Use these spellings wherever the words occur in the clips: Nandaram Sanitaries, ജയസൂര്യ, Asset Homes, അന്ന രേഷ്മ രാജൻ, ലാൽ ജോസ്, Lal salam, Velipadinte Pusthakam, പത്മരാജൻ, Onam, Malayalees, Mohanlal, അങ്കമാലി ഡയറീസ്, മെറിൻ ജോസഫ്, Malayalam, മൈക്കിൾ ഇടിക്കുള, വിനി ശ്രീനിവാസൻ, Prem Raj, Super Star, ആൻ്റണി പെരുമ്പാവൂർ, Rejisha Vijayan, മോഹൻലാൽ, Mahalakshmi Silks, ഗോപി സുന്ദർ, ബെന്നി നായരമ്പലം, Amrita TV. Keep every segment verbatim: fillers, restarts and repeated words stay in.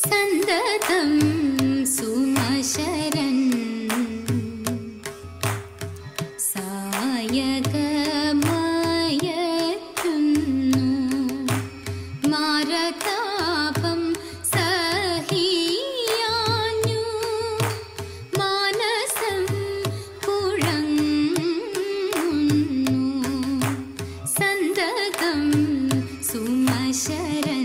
சந்ததம் சுமசரன் சாயகமயத்துன்னு மாரதாபம் சகியானு மானசம் குழங்குன்னு சந்ததம் சுமசரன்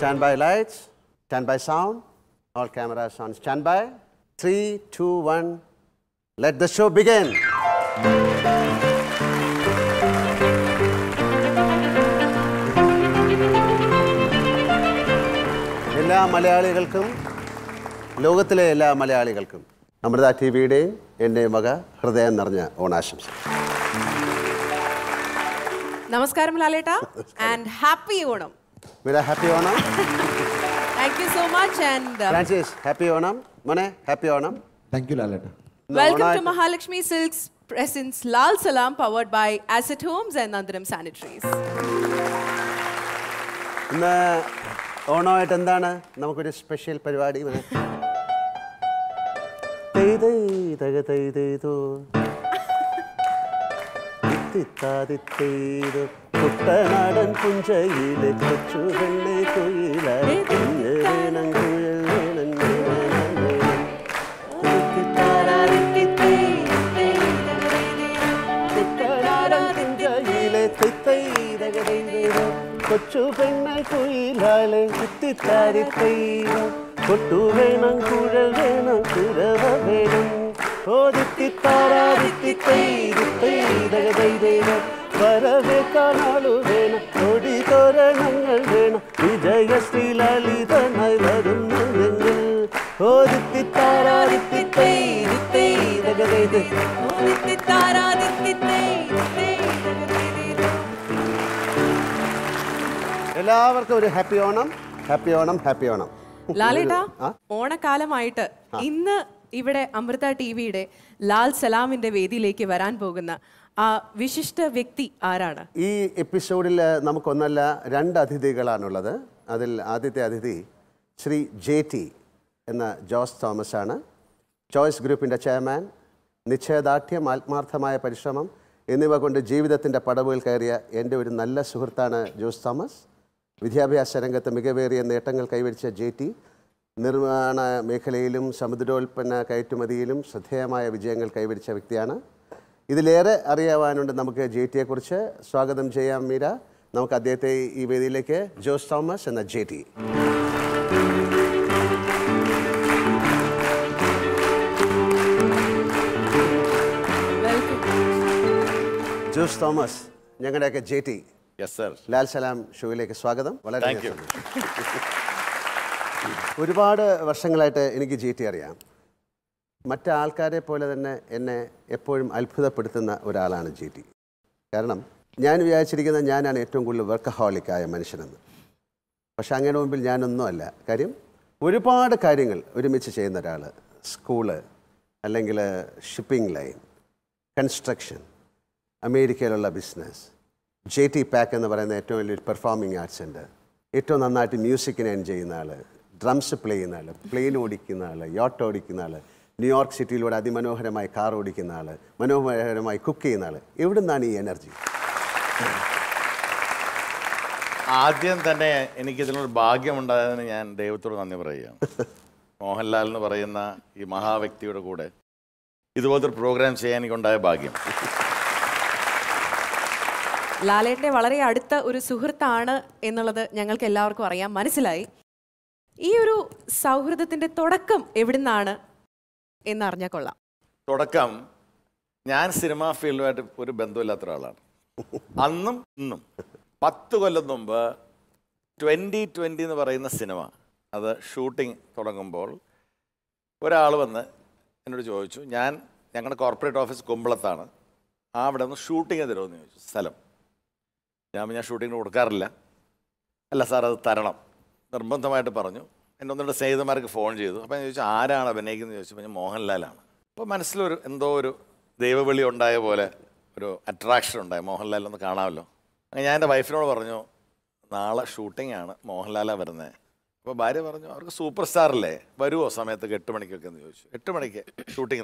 Standby lights, standby sound, all cameras on standby. Three, two, one, let the show begin. എല്ലാ മലയാളികൾക്കും ലോകത്തിലെ എല്ലാ മലയാളികൾക്കും അമൃത ടിവിയുടെയും എൻ്റെയും വക ഹൃദയം നിറഞ്ഞ ഓണാശംസ. നമസ്കാരം ലാലേട്ടാ and happy Onam. Mera happy onam. Thank you so much and uh, Francis happy onam. Mone happy onam. Thank you Laleta. Welcome Ona to Mahalakshmi Silks presents Lal Salam powered by Asset Homes and Nandaram Sanitaries. Na ono et endana namukku oru special parivadi mone. Teidai tagatai teidu. Tittadi teidu. Kuttanadan punjayile kochu velle koyila nenanguel nenanguel tittararittitte tittaradan punjayile tittai dagadayilu kochu velle koyila tittaritte kottu nenanguel nenanguravavum tittararittitte tittai dagadayilu வரவே காணாலு வேணும் கொடி தோரணங்கள் வேணும் விஜயஸ்ரீ லலிதனாய் வரும் நங்கள் ஓதித்தி தாராதித்தி தேதி தேதகதேது ஓதித்தி தாராதித்தி தேதி தேதகதேது எல்லாருக்கும் ஒரு happy Onam happy Onam happy Onam Lalita, Ona Kalamaita, in the Ivade Amrita T V day, Lal Salam in the Vedi Lake Varan Bogana, a Vishishta Vikti Arana. E episode Namakonala Randa Tidegalanulada, Adil Aditi Aditi, Sri J T, and Josh Thomasana, Choice Group in the Chairman, Nichedatya, Marthamaya Parishramam, Eniva Gonda Jeevidatinda Padawil Karia, ended with Nalla Suhurtana, Josh Thomas. Vidhyabhya Sarangata Megaveri and the Tangal Kaivicha J T, Nirmana Mekalim, Samadolpana Kaitumadilim, Sathema Vijangal Kaivicha Victiana. Idilere, Ariavan under Namaka J T Kurcha, Swagadam Jayam Mira, Namkadete Ivedileke, Josh Thomas and the J T. Welcome. Josh Thomas, Yangadaka J T. Yes, sir. Lal Salam, Shuvileke Swagadam. Thank you. One part വർഷങ്ങളായിട്ട് എനിക്ക് G T അറിയാം. മറ്റു ആൾക്കാരെ പോലെ തന്നെ എന്നെ എപ്പോഴും അത്ഭുതപ്പെടുത്തുന്ന ഒരാളാണ് ജി ടി. കാരണം ഞാൻ വിചാരിച്ചിരിക്കുന്ന ഞാനാണ് ഏറ്റവും കൂടുതൽ വർക്കഹോളിക് ആയ മനുഷ്യനെന്ന്. പക്ഷേ അങ്ങേരുടെ മുമ്പിൽ ഞാനൊന്നും അല്ല. കാര്യം ഒരുപാട് കാര്യങ്ങൾ ഒരുമിച്ച് ചെയ്യുന്ന ഒരാൾ. സ്കൂൾ അല്ലെങ്കിൽ ഷിപ്പിംഗ് ലൈൻ, കൺസ്ട്രക്ഷൻ, അമേരിക്കയിലുള്ള business. J T Pack and the performing arts center. It on the music and enjoy drums play in a plane odikinala, yacht odikinala, New York City Lord Adimano had my car odikinala, Mano had my cookie in Allah. Even Nani energy. Adian than any kitchen bargain and Devutur on the Varaya. Mohanlal Varayana, Maha Victor Gode. It was the program saying you can die bargain. Lalette Valare Adita Uru Suhurtana in another Yangal Kellar Korea, Manisilai. Euru Sauhurtha in the Todakam, Evidana in Arnacola. Todakam Yan cinema field at Puribendola Trala. Annum, num. Patuala number twenty twenty in the Varena cinema. Other shooting Todakam ball. Where Alvana in Rejoichu, Yan Yangan corporate office Kumblatana. I was shooting at the road. Salam. I was shooting at Carla. I was shooting at Taranam. I was shooting at Parano. I was shooting at the phone. I was shooting at Mohanlal. I was shooting at I was attraction at Mohanlal. I was shooting at Mohanlal. I was superstar. I was shooting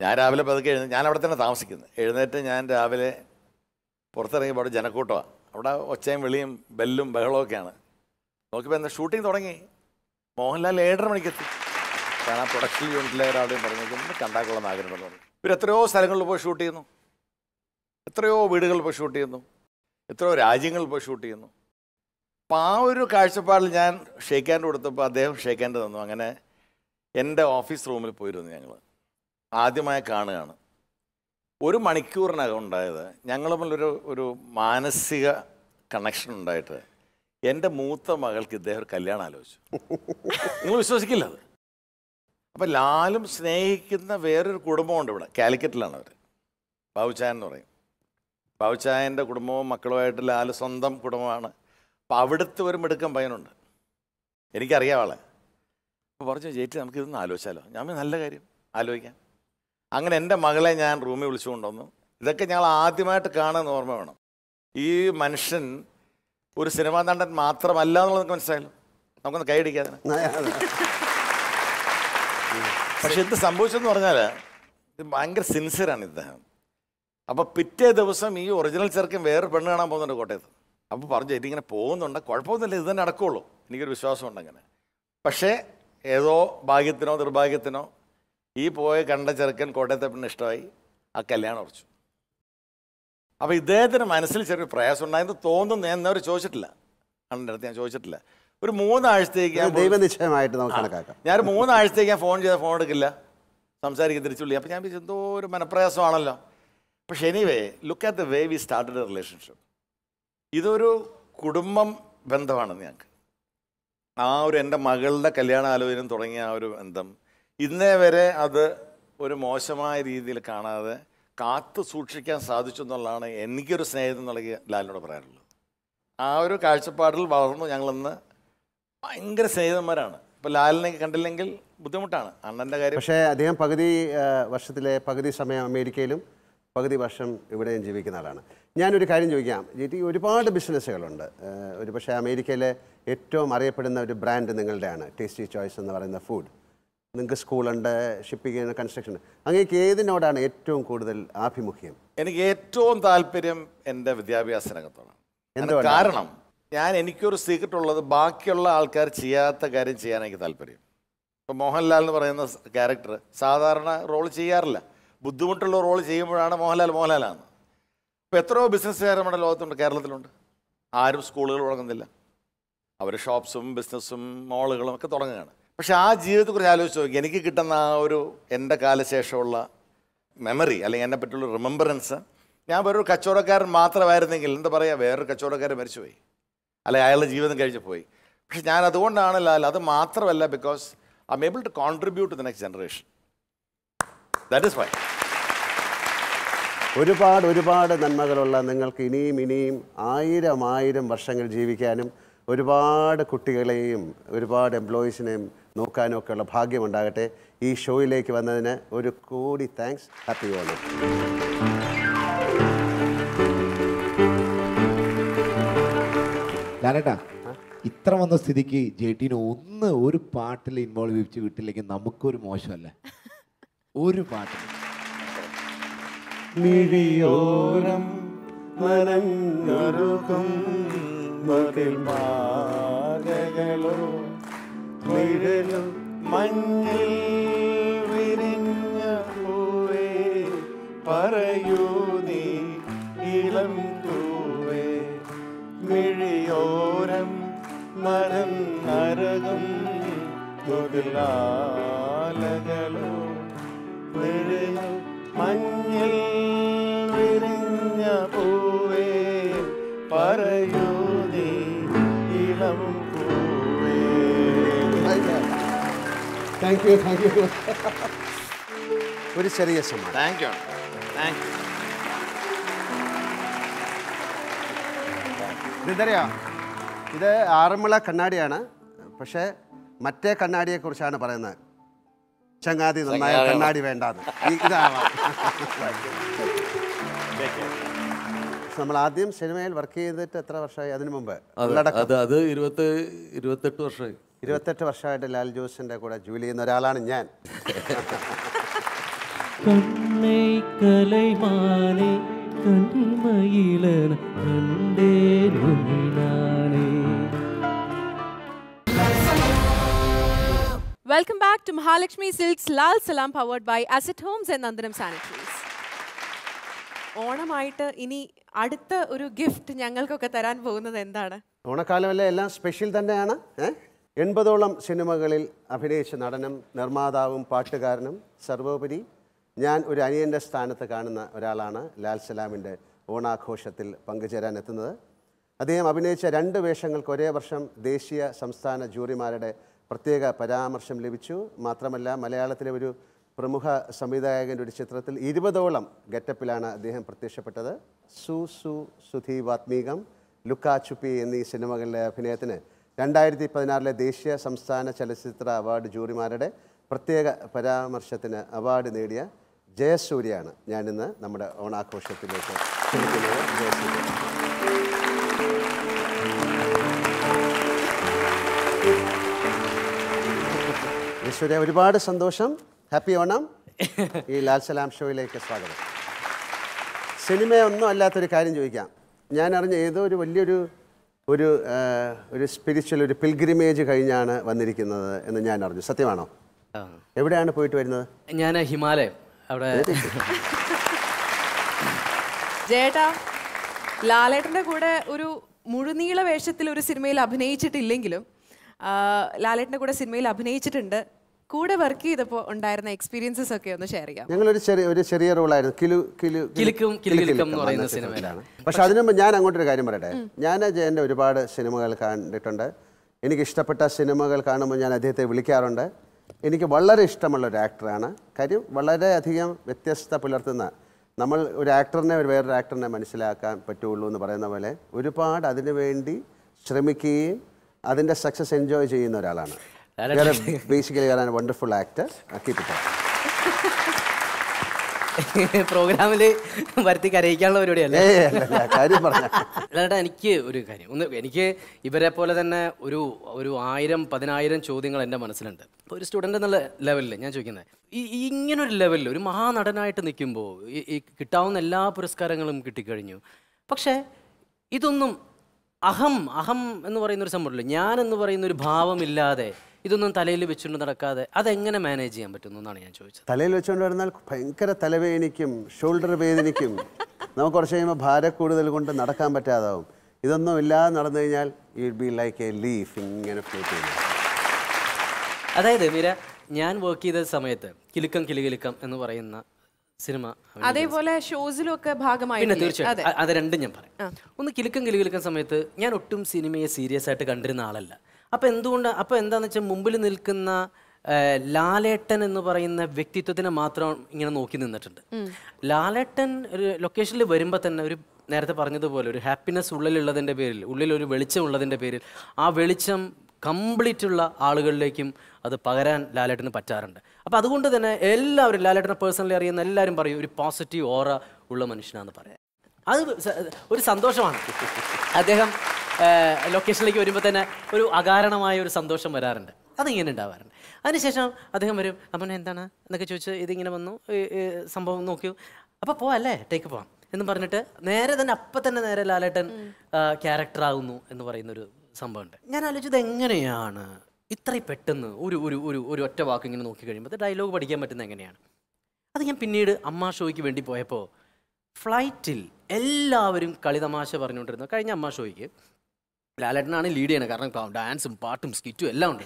at I have a thousand. Ednet and Avile Porter about Janakota. Or Chamberlain, Bellum, Bellocan. Look when the shooting the Mohanlal later when you get production unit later out in the Kantakola Magan. With a throw circle for shooting, a throw video for shooting, a throw raging for shooting. Power to catch a party and shake hand with the Padev, shake hand on the end of office room. ആദ്യമായി കാണുകയാണ് ഒരു മണിക്കൂറിനകം ഉണ്ടായത് ഞങ്ങൾ തമ്മിൽ ഒരു ഒരു മാനസിക കണക്ഷൻ ഉണ്ടായിട്ട് എൻ്റെ മൂത്ത മകൾക്ക് ഇദ്ദേഹം കല്യാണം ആലോചിച്ചു നിങ്ങൾ വിശ്വസിക്കില്ല അത് അപ്പോൾ ലാലും സ്നേഹിക്കുന്ന വേറൊരു കുടുംബമുണ്ട് ഇവിടെ കാലിക്കറ്റിലാണ് അവർ ബാവുചായൻ എന്ന് പറയും ബാവുചായൻ്റെ കുടുംബവും മക്കളുമായിട്ട് ലാല് സ്വന്തം കുടുംബമാണ് അപ്പോൾ അവിടുത്തെ ഒരു മിടുക്കൻ പയ്യനുണ്ട് എനിക്കറിയാം ആളെ അപ്പോൾ പറഞ്ഞു ചേച്ചി നമുക്കിതൊന്ന് ആലോചിച്ചാലോ ഞാൻ നല്ല കാര്യം ആലോചിക്കാം അങ്ങനെ എൻ്റെ മകളെ ഞാൻ റൂമിൽ വിളിച്ചുകൊണ്ട് വന്നു ഇതൊക്കെ ഞങ്ങൾ ആദ്യമായിട്ട് കാണുന്ന ഓർമ്മ വേണം ഈ മനുഷ്യൻ ഒരു സിനിമാ നടൻ മാത്രമല്ല എന്നുള്ളത് നമുക്ക് മനസ്സിലായല്ലോ നമുക്കൊന്ന് കൈയടിക്കാം പക്ഷെ എന്ത് സംഭവിച്ചെന്ന് പറഞ്ഞാൽ ഇത് ഭയങ്കര സിൻസിയറാണ് ഇദ്ദേഹം അപ്പോൾ പിറ്റേ ദിവസം ഈ ഒറിജിനൽ ചെറുക്കൻ വേറെ പെണ്ണ് കാണാൻ പോകുന്നുണ്ട് കോട്ടയത്ത് അപ്പോൾ പറഞ്ഞു ഇതിങ്ങനെ പോകുന്നുണ്ട് കുഴപ്പമൊന്നുമില്ല ഇത് തന്നെ നടക്കുള്ളൂ എനിക്കൊരു വിശ്വാസമുണ്ട് അങ്ങനെ പക്ഷേ ഏതോ ഭാഗ്യത്തിനോ ദുർഭാഗ്യത്തിനോ ഈ പോയ കണ്ട ചെറുക്കൻ കോട്ടയത്തെ പെണ്ണ് ഇഷ്ടമായി ആ കല്യാണം ഉറച്ചു അപ്പോൾ ഇദ്ദേഹത്തിൻ്റെ മനസ്സിൽ ചെറിയ പ്രയാസം ഉണ്ടായെന്ന് തോന്നുന്നു ഞാൻ എന്നവർ ചോദിച്ചിട്ടില്ല അണ്ണൻ്റെ അടുത്ത് ഞാൻ ചോദിച്ചിട്ടില്ല ഒരു മൂന്നാഴ്ചത്തേക്ക് ഞാൻ ഒരു മൂന്നാഴ്ചത്തേക്ക് ഞാൻ ഫോൺ ചെയ്താൽ ഫോൺ എടുക്കില്ല സംസാരിക്കാൻ തിരിച്ചു വിളി അപ്പോൾ ഞാൻ എന്തോ ഒരു മനപ്രയാസമാണല്ലോ പക്ഷെ anyway look at the way we started a relationship ഇതൊരു കുടുംബം ബന്ധമാണ് ഞങ്ങൾക്ക് ആ ഒരു എൻ്റെ മകളുടെ കല്യാണ ആലോചന തുടങ്ങിയ ആ ഒരു ബന്ധം ഇന്നേ വരെ അത് ഒരു മോശമായ രീതിയിൽ കാണാതെ കാത്തു സൂക്ഷിക്കാൻ സാധിച്ചു എന്നുള്ളതാണ് എനിക്കൊരു സ്നേഹിതം എന്നുള്ള ലാലിനോട് പറയാറുള്ളത് ആ ഒരു കാഴ്ചപ്പാടിൽ വളർന്നു ഞങ്ങളിന്ന് ഭയങ്കര സ്നേഹിതന്മാരാണ്. ഇപ്പോൾ ലാലിനെ കണ്ടില്ലെങ്കിൽ ബുദ്ധിമുട്ടാണ് അണ്ണൻ്റെ കാര്യം. പക്ഷേ അദ്ദേഹം പകുതി വർഷത്തിലെ പകുതി സമയം അമേരിക്കയിലും പകുതി വർഷം ഇവിടെയും ജീവിക്കുന്ന ആളാണ്. ഞാനൊരു കാര്യം ചോദിക്കാം ചേട്ടി, ഒരുപാട് ബിസിനസ്സുകളുണ്ട്. ഒരുപക്ഷെ അമേരിക്കയിലെ ഏറ്റവും അറിയപ്പെടുന്ന ഒരു ബ്രാൻഡ് നിങ്ങളുടെയാണ് ടേസ്റ്റി ചോയ്സ് എന്ന് പറയുന്ന ഫുഡ്. നിങ്ങൾക്ക് സ്കൂളുണ്ട്, ഷിപ്പിംഗ്, കൺസ്ട്രക്ഷൻ, അങ്ങേക്ക് ഏതിനോടാണ് ഏറ്റവും കൂടുതൽ ആഭിമുഖ്യം? എനിക്ക് ഏറ്റവും താല്പര്യം എൻ്റെ വിദ്യാഭ്യാസ രംഗത്താണ്. എന്താ കാരണം? ഞാൻ എനിക്കൊരു സീക്രട്ട് ഉള്ളത്, ബാക്കിയുള്ള ആൾക്കാർ ചെയ്യാത്ത കാര്യം ചെയ്യാൻ എനിക്ക് താല്പര്യം. ഇപ്പോൾ മോഹൻലാൽ എന്ന് പറയുന്ന ക്യാരക്ടർ സാധാരണ റോൾ ചെയ്യാറില്ല. ബുദ്ധിമുട്ടുള്ള റോൾ ചെയ്യുമ്പോഴാണ് മോഹൻലാൽ മോഹൻലാലാണ്. ഇപ്പോൾ എത്രയോ ബിസിനസ്സുകാർ നമ്മുടെ ലോകത്തുണ്ട്, കേരളത്തിലുണ്ട്. ആരും സ്കൂളുകൾ തുടങ്ങുന്നില്ല, അവർ ഷോപ്സും ബിസിനസ്സും മോളുകളും ഒക്കെ തുടങ്ങുകയാണ്. പക്ഷേ ആ ജീവിതത്തെക്കുറിച്ച് ആലോചിച്ച് നോക്കി, എനിക്ക് കിട്ടുന്ന ആ ഒരു എൻ്റെ കാലശേഷമുള്ള മെമ്മറി അല്ലെങ്കിൽ എന്നെ പറ്റിയുള്ള റിമെമ്പറൻസ്, ഞാൻ വേറൊരു കച്ചവടക്കാരൻ മാത്രമായിരുന്നെങ്കിൽ എന്താ പറയുക, വേറൊരു കച്ചവടക്കാരൻ മരിച്ചുപോയി, അല്ലെ അയാളുടെ ജീവിതം കഴിഞ്ഞ് പോയി. പക്ഷെ ഞാൻ അതുകൊണ്ടാണ് ലാൽ, അത് മാത്രമല്ല, because I am able to contribute to the next generation. That is why. ഒരുപാട് ഒരുപാട് നന്മകളുള്ള നിങ്ങൾക്ക് ഇനിയും ഇനിയും ആയിരം ആയിരം വർഷങ്ങൾ ജീവിക്കാനും ഒരുപാട് കുട്ടികളെയും ഒരുപാട് എംപ്ലോയീസിനെയും നോക്കാനും ഒക്കെയുള്ള ഭാഗ്യമുണ്ടാകട്ടെ. ഈ ഷോയിലേക്ക് വന്നതിന് ഒരു കോടി താങ്ക്സ്. ഹാപ്പി ഓണം. ലാലേട്ടാ, ഇത്ര വന്ന സ്ഥിതിക്ക് ജെട്ടിനെ ഒന്ന് ഒരു പാട്ടിൽ ഇൻവോൾവ് ചെയ്യിച്ച് വിട്ടില്ലെങ്കിൽ നമുക്കൊരു മോശമല്ല. ഒരു പാട്ട് പറയൂ നീ ഇളം തൂവേ മിഴിയോരം മരം നരകം മുതലാലകളോ വിഴയും മഞ്ഞിൽ വിരിഞ്ഞ പൂവേ പറയൂതി ഇളം പൂവേ. Thank you, thank you. ഒരു ചെറിയ സമ്മാനം. Thank you, thank you. ഇതെന്തറിയാം, ഇത് ആറന്മുള കണ്ണാടിയാണ്, പക്ഷേ മറ്റേ കണ്ണാടിയെ കുറിച്ചാണ് പറയുന്നത്. ചങ്ങാതി നന്നായ കണ്ണാടി വേണ്ടാന്ന്. ഇതാണ് നമ്മൾ ആദ്യം സിനിമയിൽ വർക്ക് ചെയ്തിട്ട് എത്ര വർഷമായി? അതിനു മുമ്പ് അത് ഇരുപത്തി ഇരുപത്തെട്ട് വർഷമായി. ഇരുപത്തെട്ട് വർഷമായിട്ട് ലാൽ ജോസിന്റെ കൂടെ ജോലി ചെയ്യുന്ന ഒരാളാണ് ഞാൻ. Welcome back to Mahalakshmi Silks, Lal Salam, powered by Asset Homes and Nandaram Sanitaries. ഓണമായിട്ട് ഇനി അടുത്ത ഒരു ഗിഫ്റ്റ് ഞങ്ങൾക്കൊക്കെ തരാൻ പോകുന്നത് എന്താണ്? ഓണക്കാലമല്ലേ, എല്ലാം സ്പെഷ്യൽ തന്നെയാണ്. എൺപതോളം സിനിമകളിൽ അഭിനയിച്ച നടനും നിർമ്മാതാവും പാട്ടുകാരനും സർവോപരി ഞാൻ ഒരു അനിയൻ്റെ സ്ഥാനത്ത് കാണുന്ന ഒരാളാണ് ലാൽ സലാമിൻ്റെ ഓണാഘോഷത്തിൽ പങ്കുചേരാൻ എത്തുന്നത്. അദ്ദേഹം അഭിനയിച്ച രണ്ട് വേഷങ്ങൾക്ക് ഒരേ വർഷം ദേശീയ സംസ്ഥാന ജൂറിമാരുടെ പ്രത്യേക പരാമർശം ലഭിച്ചു. മാത്രമല്ല മലയാളത്തിലെ ഒരു പ്രമുഖ സംവിധായകൻ്റെ ഒരു ചിത്രത്തിൽ ഇരുപതോളം ഗെറ്റപ്പിലാണ് അദ്ദേഹം പ്രത്യക്ഷപ്പെട്ടത്. സു സു സുധി വാത്മീകം, ലുക്കാ ചുപ്പി എന്നീ സിനിമകളിലെ അഭിനയത്തിന് രണ്ടായിരത്തി പതിനാറിലെ ദേശീയ സംസ്ഥാന ചലച്ചിത്ര അവാർഡ് ജൂറിമാരുടെ പ്രത്യേക പരാമർശത്തിന് അവാർഡ് നേടിയ ജയസൂര്യയാണ് ഞാനിന്ന് നമ്മുടെ ഓണാഘോഷത്തിലേക്ക് ക്ഷണിക്കുന്നത്. ജയസൂര്യ, ജയസൂര്യ ഒരുപാട് സന്തോഷം. ഹാപ്പി ഓണം. ഈ ലാൽ സലാം ഷോയിലേക്ക് സ്വാഗതം. സിനിമയൊന്നും അല്ലാത്തൊരു കാര്യം ചോദിക്കാം. ഞാൻ അറിഞ്ഞ ഏതോ ഒരു വലിയൊരു ഒരു ഒരു സ്പിരിച്വൽ ഒരു പിൽഗ്രിമേജ് കഴിഞ്ഞാണ് വന്നിരിക്കുന്നത് എന്ന് ഞാൻ അറിഞ്ഞു. സത്യമാണോ? എവിടെയാണ് പോയിട്ട് വരുന്നത്? ഞാൻ ഹിമാലയം. ജയേട്ടാ, ലാലേട്ടൻ്റെ കൂടെ ഒരു മുഴുനീള വേഷത്തിൽ ഒരു സിനിമയിൽ അഭിനയിച്ചിട്ടില്ലെങ്കിലും ലാലേട്ടൻ്റെ കൂടെ സിനിമയിൽ അഭിനയിച്ചിട്ടുണ്ട്. കൂടെ വർക്ക് ചെയ്തപ്പോൾ ഉണ്ടായിരുന്ന എക്സ്പീരിയൻസസ് ഒക്കെ ഒന്ന് ഷെയർ ചെയ്യാം. ഞങ്ങൾ ഒരു ചെറിയ ഒരു ചെറിയ റോളായിരുന്നു കിലു കിലു കിലുക്കും കിലുകിലുക്കും എന്ന് പറയുന്ന സിനിമയിലാണ്. പക്ഷെ അതിനു മുമ്പ് ഞാൻ അങ്ങോട്ടൊരു കാര്യം പറയട്ടെ. ഞാൻ ജയൻ്റെ ഒരുപാട് സിനിമകൾ കണ്ടിട്ടുണ്ട്. എനിക്കിഷ്ടപ്പെട്ട സിനിമകൾ കാണുമ്പോൾ ഞാൻ അദ്ദേഹത്തെ വിളിക്കാറുണ്ട്. എനിക്ക് വളരെ ഇഷ്ടമുള്ള ഒരു ആക്ടറാണ്. കാര്യം വളരെയധികം വ്യത്യസ്തത പുലർത്തുന്ന, നമ്മൾ ഒരു ആക്ടറിനെ ഒരു വേറൊരു ആക്ടറിനെ മനസ്സിലാക്കാൻ പറ്റുള്ളൂ എന്ന് പറയുന്ന പോലെ ഒരുപാട് അതിനുവേണ്ടി ശ്രമിക്കുകയും അതിന്റെ സക്സസ് എൻജോയ് ചെയ്യുന്ന ഒരാളാണ്. Basically you are a wonderful actor. Keep it up. പ്രോഗ്രാമിൽ വരുത്തി കരയിക്കാനുള്ള പരിപാടിയല്ലേ കാര്യം പറഞ്ഞ അല്ലാട്ടാ. എനിക്ക് ഒരു കാര്യം ഒന്ന്, എനിക്ക് ഇവരെ പോലെ തന്നെ ഒരു ഒരു ആയിരം പതിനായിരം ചോദ്യങ്ങൾ എൻ്റെ മനസ്സിലുണ്ട്. ഇപ്പോൾ ഒരു സ്റ്റുഡൻ്റ് എന്നുള്ള ലെവലിൽ ഞാൻ ചോദിക്കുന്നത്, ഈ ഇങ്ങനൊരു ലെവലിൽ ഒരു മഹാനടനായിട്ട് നിൽക്കുമ്പോൾ ഈ കിട്ടാവുന്ന എല്ലാ പുരസ്കാരങ്ങളും കിട്ടിക്കഴിഞ്ഞു. പക്ഷേ ഇതൊന്നും അഹം അഹം എന്ന് പറയുന്നൊരു സംഭവമില്ല, ഞാൻ എന്ന് പറയുന്നൊരു ഭാവമില്ലാതെ ഇതൊന്നും തലയിൽ വെച്ചുകൊണ്ട് നടക്കാതെ അതെങ്ങനെ മാനേജ് ചെയ്യാൻ പറ്റുന്നു എന്നാണ് ഞാൻ ചോദിച്ചത്. തലയിൽ വെച്ചുകൊണ്ട് നടന്നാൽ ഭയങ്കര തലവേദനയ്ക്കും ഷോൾഡർ വേദനയ്ക്കും നമുക്ക് കുറച്ച് കഴിയുമ്പോൾ ഭാരം കൂടുതൽ കൊണ്ട് നടക്കാൻ പറ്റാതാവും. ഇതൊന്നും ഇല്ലാതെ നടന്നു കഴിഞ്ഞാൽ you will be like a leaf ഇങ്ങനെ ഫ്ലോട്ട് ചെയ്യും. അതായത് മീര, ഞാൻ വർക്ക് ചെയ്ത സമയത്ത് കിലുക്കം കിലുകിലുക്കം എന്ന് പറയുന്ന സിനിമ, അതേപോലെ ഷോസിലൊക്കെ ഭാഗമായി, തീർച്ചയായിട്ടും അത് രണ്ടും ഞാൻ പറയാം. ഒന്ന്, കിലുക്കം കിലുകിലുക്കം സമയത്ത് ഞാൻ ഒട്ടും സിനിമയെ സീരിയസ് ആയിട്ട് കണ്ടിരുന്ന ആളല്ല. അപ്പം എന്തുകൊണ്ട്, അപ്പം എന്താണെന്ന് വെച്ചാൽ മുമ്പിൽ നിൽക്കുന്ന ലാലേട്ടൻ എന്ന് പറയുന്ന വ്യക്തിത്വത്തിനെ മാത്രം ഇങ്ങനെ നോക്കി നിന്നിട്ടുണ്ട്. ലാലേട്ടൻ ഒരു ലൊക്കേഷനിൽ വരുമ്പോൾ തന്നെ ഒരു നേരത്തെ പറഞ്ഞതുപോലെ ഒരു ഹാപ്പിനെസ് ഉള്ളിലുള്ളതിൻ്റെ പേരിൽ, ഉള്ളിലൊരു വെളിച്ചം ഉള്ളതിൻ്റെ പേരിൽ ആ വെളിച്ചം കംപ്ലീറ്റ് ഉള്ള ആളുകളിലേക്കും അത് പകരാൻ ലാലേട്ടന് പറ്റാറുണ്ട്. അപ്പം അതുകൊണ്ട് തന്നെ എല്ലാവരും ലാലേട്ടനെ പേഴ്സണലി അറിയുന്ന എല്ലാവരും പറയും ഒരു പോസിറ്റീവ് ഓറ ഉള്ള മനുഷ്യനാണെന്ന് പറയാം. അത് ഒരു സന്തോഷമാണ്. അദ്ദേഹം ലൊക്കേഷനിലേക്ക് വരുമ്പോൾ തന്നെ ഒരു അകാരണമായ ഒരു സന്തോഷം വരാറുണ്ട്, അതിങ്ങനെ ഉണ്ടാവാറുണ്ട്. അതിനുശേഷം അദ്ദേഹം വരും, അപ്പം എന്താണ് എന്നൊക്കെ ചോദിച്ച് ഇതിങ്ങനെ വന്നു, സംഭവം നോക്കിയോ, അപ്പോൾ പോവല്ലേ ടേക്ക് പോവാം എന്ന് പറഞ്ഞിട്ട് നേരെ തന്നെ അപ്പം തന്നെ നേരെ ലാലേട്ടൻ ക്യാരക്ടർ ആകുന്നു എന്ന് പറയുന്നൊരു സംഭവമുണ്ട്. ഞാൻ ആലോചിച്ചത് എങ്ങനെയാണ് ഇത്രയും പെട്ടെന്ന് ഒരു ഒരു ഒരു ഒരു ഒറ്റ വാക്ക് ഇങ്ങനെ നോക്കി കഴിയുമ്പോൾ ഡയലോഗ് പഠിക്കാൻ പറ്റുന്നത് എങ്ങനെയാണ്? അത് ഞാൻ പിന്നീട് അമ്മ ഷോയ്ക്ക് വേണ്ടി പോയപ്പോൾ ഫ്ലൈറ്റിൽ എല്ലാവരും കളിതമാശ പറഞ്ഞുകൊണ്ടിരുന്നു. കഴിഞ്ഞ അമ്മ ഷോയ്ക്ക് ലാലേട്ടനാണ് ലീഡ് ചെയ്യണത്, കാരണം ഡാൻസും പാട്ടും സ്കിറ്റും എല്ലാം ഉണ്ട്.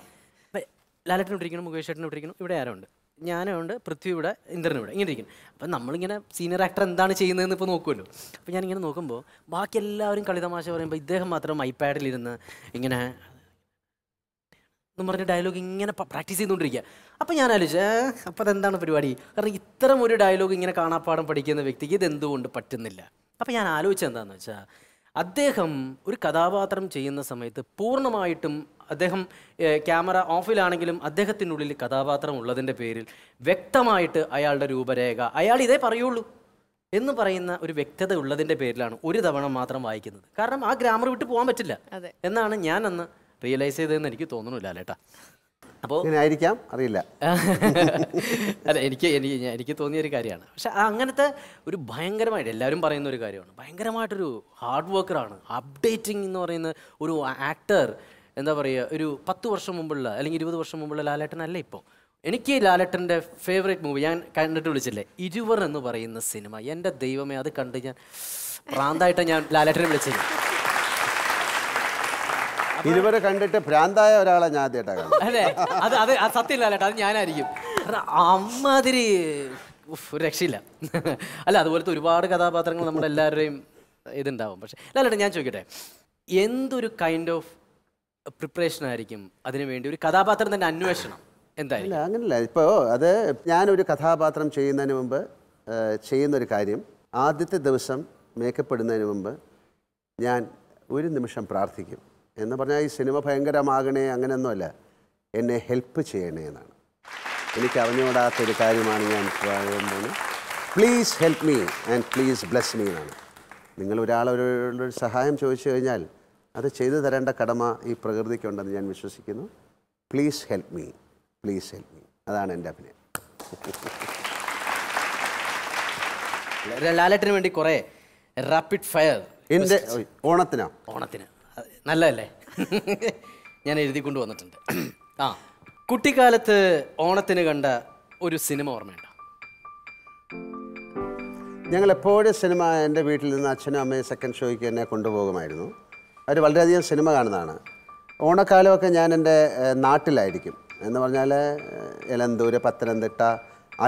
അപ്പം ലാലേട്ടൻ ഇട്ടിരിക്കണം, മുകേഷ് ചേട്ടൻ ഇട്ടിരിക്കണം, ഇവിടെ ആരുണ്ട്, ഞാനുണ്ട്, പൃഥ്വി ഇവിടെ, ഇന്ദ്രൻ ഇവിടെ, ഇങ്ങനെ ഇരിക്കണം. അപ്പം നമ്മളിങ്ങനെ സീനിയർ ആക്ടർ എന്താണ് ചെയ്യുന്നതെന്ന് ഇപ്പോൾ നോക്കുമല്ലോ. അപ്പം ഞാനിങ്ങനെ നോക്കുമ്പോൾ ബാക്കി എല്ലാവരും കളിതമാശ പറയുമ്പോൾ ഇദ്ദേഹം മാത്രം ഐപാഡിലിരുന്ന് ഇങ്ങനെ എന്ന് പറഞ്ഞ ഡയലോഗ് ഇങ്ങനെ പ്രാക്ടീസ് ചെയ്തുകൊണ്ടിരിക്കുക. അപ്പം ഞാൻ ആലോചിച്ചു, അപ്പം അതെന്താണ് പരിപാടി? കാരണം ഇത്തരം ഒരു ഡയലോഗ് ഇങ്ങനെ കാണാപ്പാടം പഠിക്കുന്ന വ്യക്തിക്ക് ഇതെന്തുകൊണ്ട് പറ്റുന്നില്ല? അപ്പം ഞാൻ ആലോചിച്ചെന്താണെന്ന് വെച്ചാൽ, അദ്ദേഹം ഒരു കഥാപാത്രം ചെയ്യുന്ന സമയത്ത് പൂർണ്ണമായിട്ടും അദ്ദേഹം ക്യാമറ ഓഫിലാണെങ്കിലും അദ്ദേഹത്തിനുള്ളിൽ കഥാപാത്രം ഉള്ളതിൻ്റെ പേരിൽ വ്യക്തമായിട്ട് അയാളുടെ രൂപരേഖ, അയാൾ ഇതേ പറയുള്ളൂ എന്ന് പറയുന്ന ഒരു വ്യക്തത ഉള്ളതിൻ്റെ പേരിലാണ് ഒരു തവണ മാത്രം വായിക്കുന്നത്. കാരണം ആ ഗ്രാമർ വിട്ട് പോകാൻ പറ്റില്ല എന്നാണ് ഞാൻ അന്ന് റിയലൈസ് ചെയ്തതെന്ന് എനിക്ക് തോന്നുന്നില്ല ലാലേട്ടാ. അപ്പോൾ ആയിരിക്കാം, അറിയില്ല, അല്ല എനിക്ക് എനിക്ക് എനിക്ക് തോന്നിയൊരു കാര്യമാണ്. പക്ഷെ അങ്ങനത്തെ ഒരു ഭയങ്കരമായിട്ട് എല്ലാവരും പറയുന്ന ഒരു കാര്യമാണ്, ഭയങ്കരമായിട്ടൊരു ഹാർഡ് വർക്കറാണ്. അപ്ഡേറ്റിംഗ് എന്ന് പറയുന്ന ഒരു ആക്ടർ എന്താ പറയുക, ഒരു പത്ത് വർഷം മുമ്പുള്ള അല്ലെങ്കിൽ ഇരുപത് വർഷം മുമ്പുള്ള ലാലേട്ടനല്ല ഇപ്പോൾ. എനിക്ക് ലാലേട്ടൻ്റെ ഫേവറേറ്റ് മൂവി ഞാൻ കണ്ടിട്ട് വിളിച്ചില്ലേ, ഇരുവർ എന്ന് പറയുന്ന സിനിമ. എൻ്റെ ദൈവമേ, അത് കണ്ട് ഞാൻ പ്രാന്തായിട്ട് ഞാൻ ലാലേട്ടനെ വിളിച്ചത്. ഇരുവരെ കണ്ടിട്ട് ഭ്രാന്തായ ഒരാളെ ഞാൻ ആദ്യമായിട്ടാണ്. അതെ, അത് അത് സത്യം ലാലേട്ടാ, അത് ഞാനായിരിക്കും. അമ്മാതിരി ഒരു രക്ഷയില്ല. അല്ല, അതുപോലത്തെ ഒരുപാട് കഥാപാത്രങ്ങൾ നമ്മുടെ എല്ലാവരുടെയും ഇതുണ്ടാവും. പക്ഷെ ലാലേട്ടാ ഞാൻ ചോദിക്കട്ടെ, എന്തൊരു കൈൻഡ് ഓഫ് പ്രിപ്പറേഷൻ ആയിരിക്കും അതിനുവേണ്ടി? ഒരു കഥാപാത്രം തന്നെ അന്വേഷണം എന്തായാലും അങ്ങനല്ല. ഇപ്പോൾ അത് ഞാനൊരു കഥാപാത്രം ചെയ്യുന്നതിന് മുമ്പ് ചെയ്യുന്നൊരു കാര്യം, ആദ്യത്തെ ദിവസം മേക്കപ്പ് ഇടുന്നതിന് മുമ്പ് ഞാൻ ഒരു നിമിഷം പ്രാർത്ഥിക്കും. എന്ന് പറഞ്ഞാൽ ഈ സിനിമ ഭയങ്കരമാകണേ അങ്ങനെയൊന്നുമല്ല, എന്നെ ഹെൽപ്പ് ചെയ്യണേ എന്നാണ്. എനിക്ക് അറിഞ്ഞുകൂടാത്തൊരു കാര്യമാണ് ഞാൻ പറയുന്നത്, please help me and please bless me എന്നാണ്. നിങ്ങൾ ഒരാളൊരു സഹായം ചോദിച്ചു കഴിഞ്ഞാൽ അത് ചെയ്തു തരേണ്ട കടമ ഈ പ്രകൃതിക്കുണ്ടെന്ന് ഞാൻ വിശ്വസിക്കുന്നു. Please help me, please help me, അതാണ് എൻ്റെ അഭിനയം. ലാലേട്ടന് വേണ്ടി കുറേ റാപ്പിഡ് ഫയർ എൻ്റെ ഓണത്തിനാ ഓണത്തിന് നല്ലതല്ലേ ഞാൻ എഴുതിക്കൊണ്ട് വന്നിട്ടുണ്ട്. ആ, കുട്ടിക്കാലത്ത് ഓണത്തിന് കണ്ട ഒരു സിനിമ ഓർമ്മയുണ്ടോ? ഞങ്ങളെപ്പോഴും സിനിമ എൻ്റെ വീട്ടിൽ നിന്ന് അച്ഛനും അമ്മയും സെക്കൻഡ് ഷോയ്ക്ക് എന്നെ കൊണ്ടുപോകുമായിരുന്നു. അവർ വളരെയധികം സിനിമ കാണുന്നതാണ്. ഓണക്കാലമൊക്കെ ഞാൻ എൻ്റെ നാട്ടിലായിരിക്കും, എന്ന് പറഞ്ഞാൽ എലന്തൂർ, പത്തനംതിട്ട,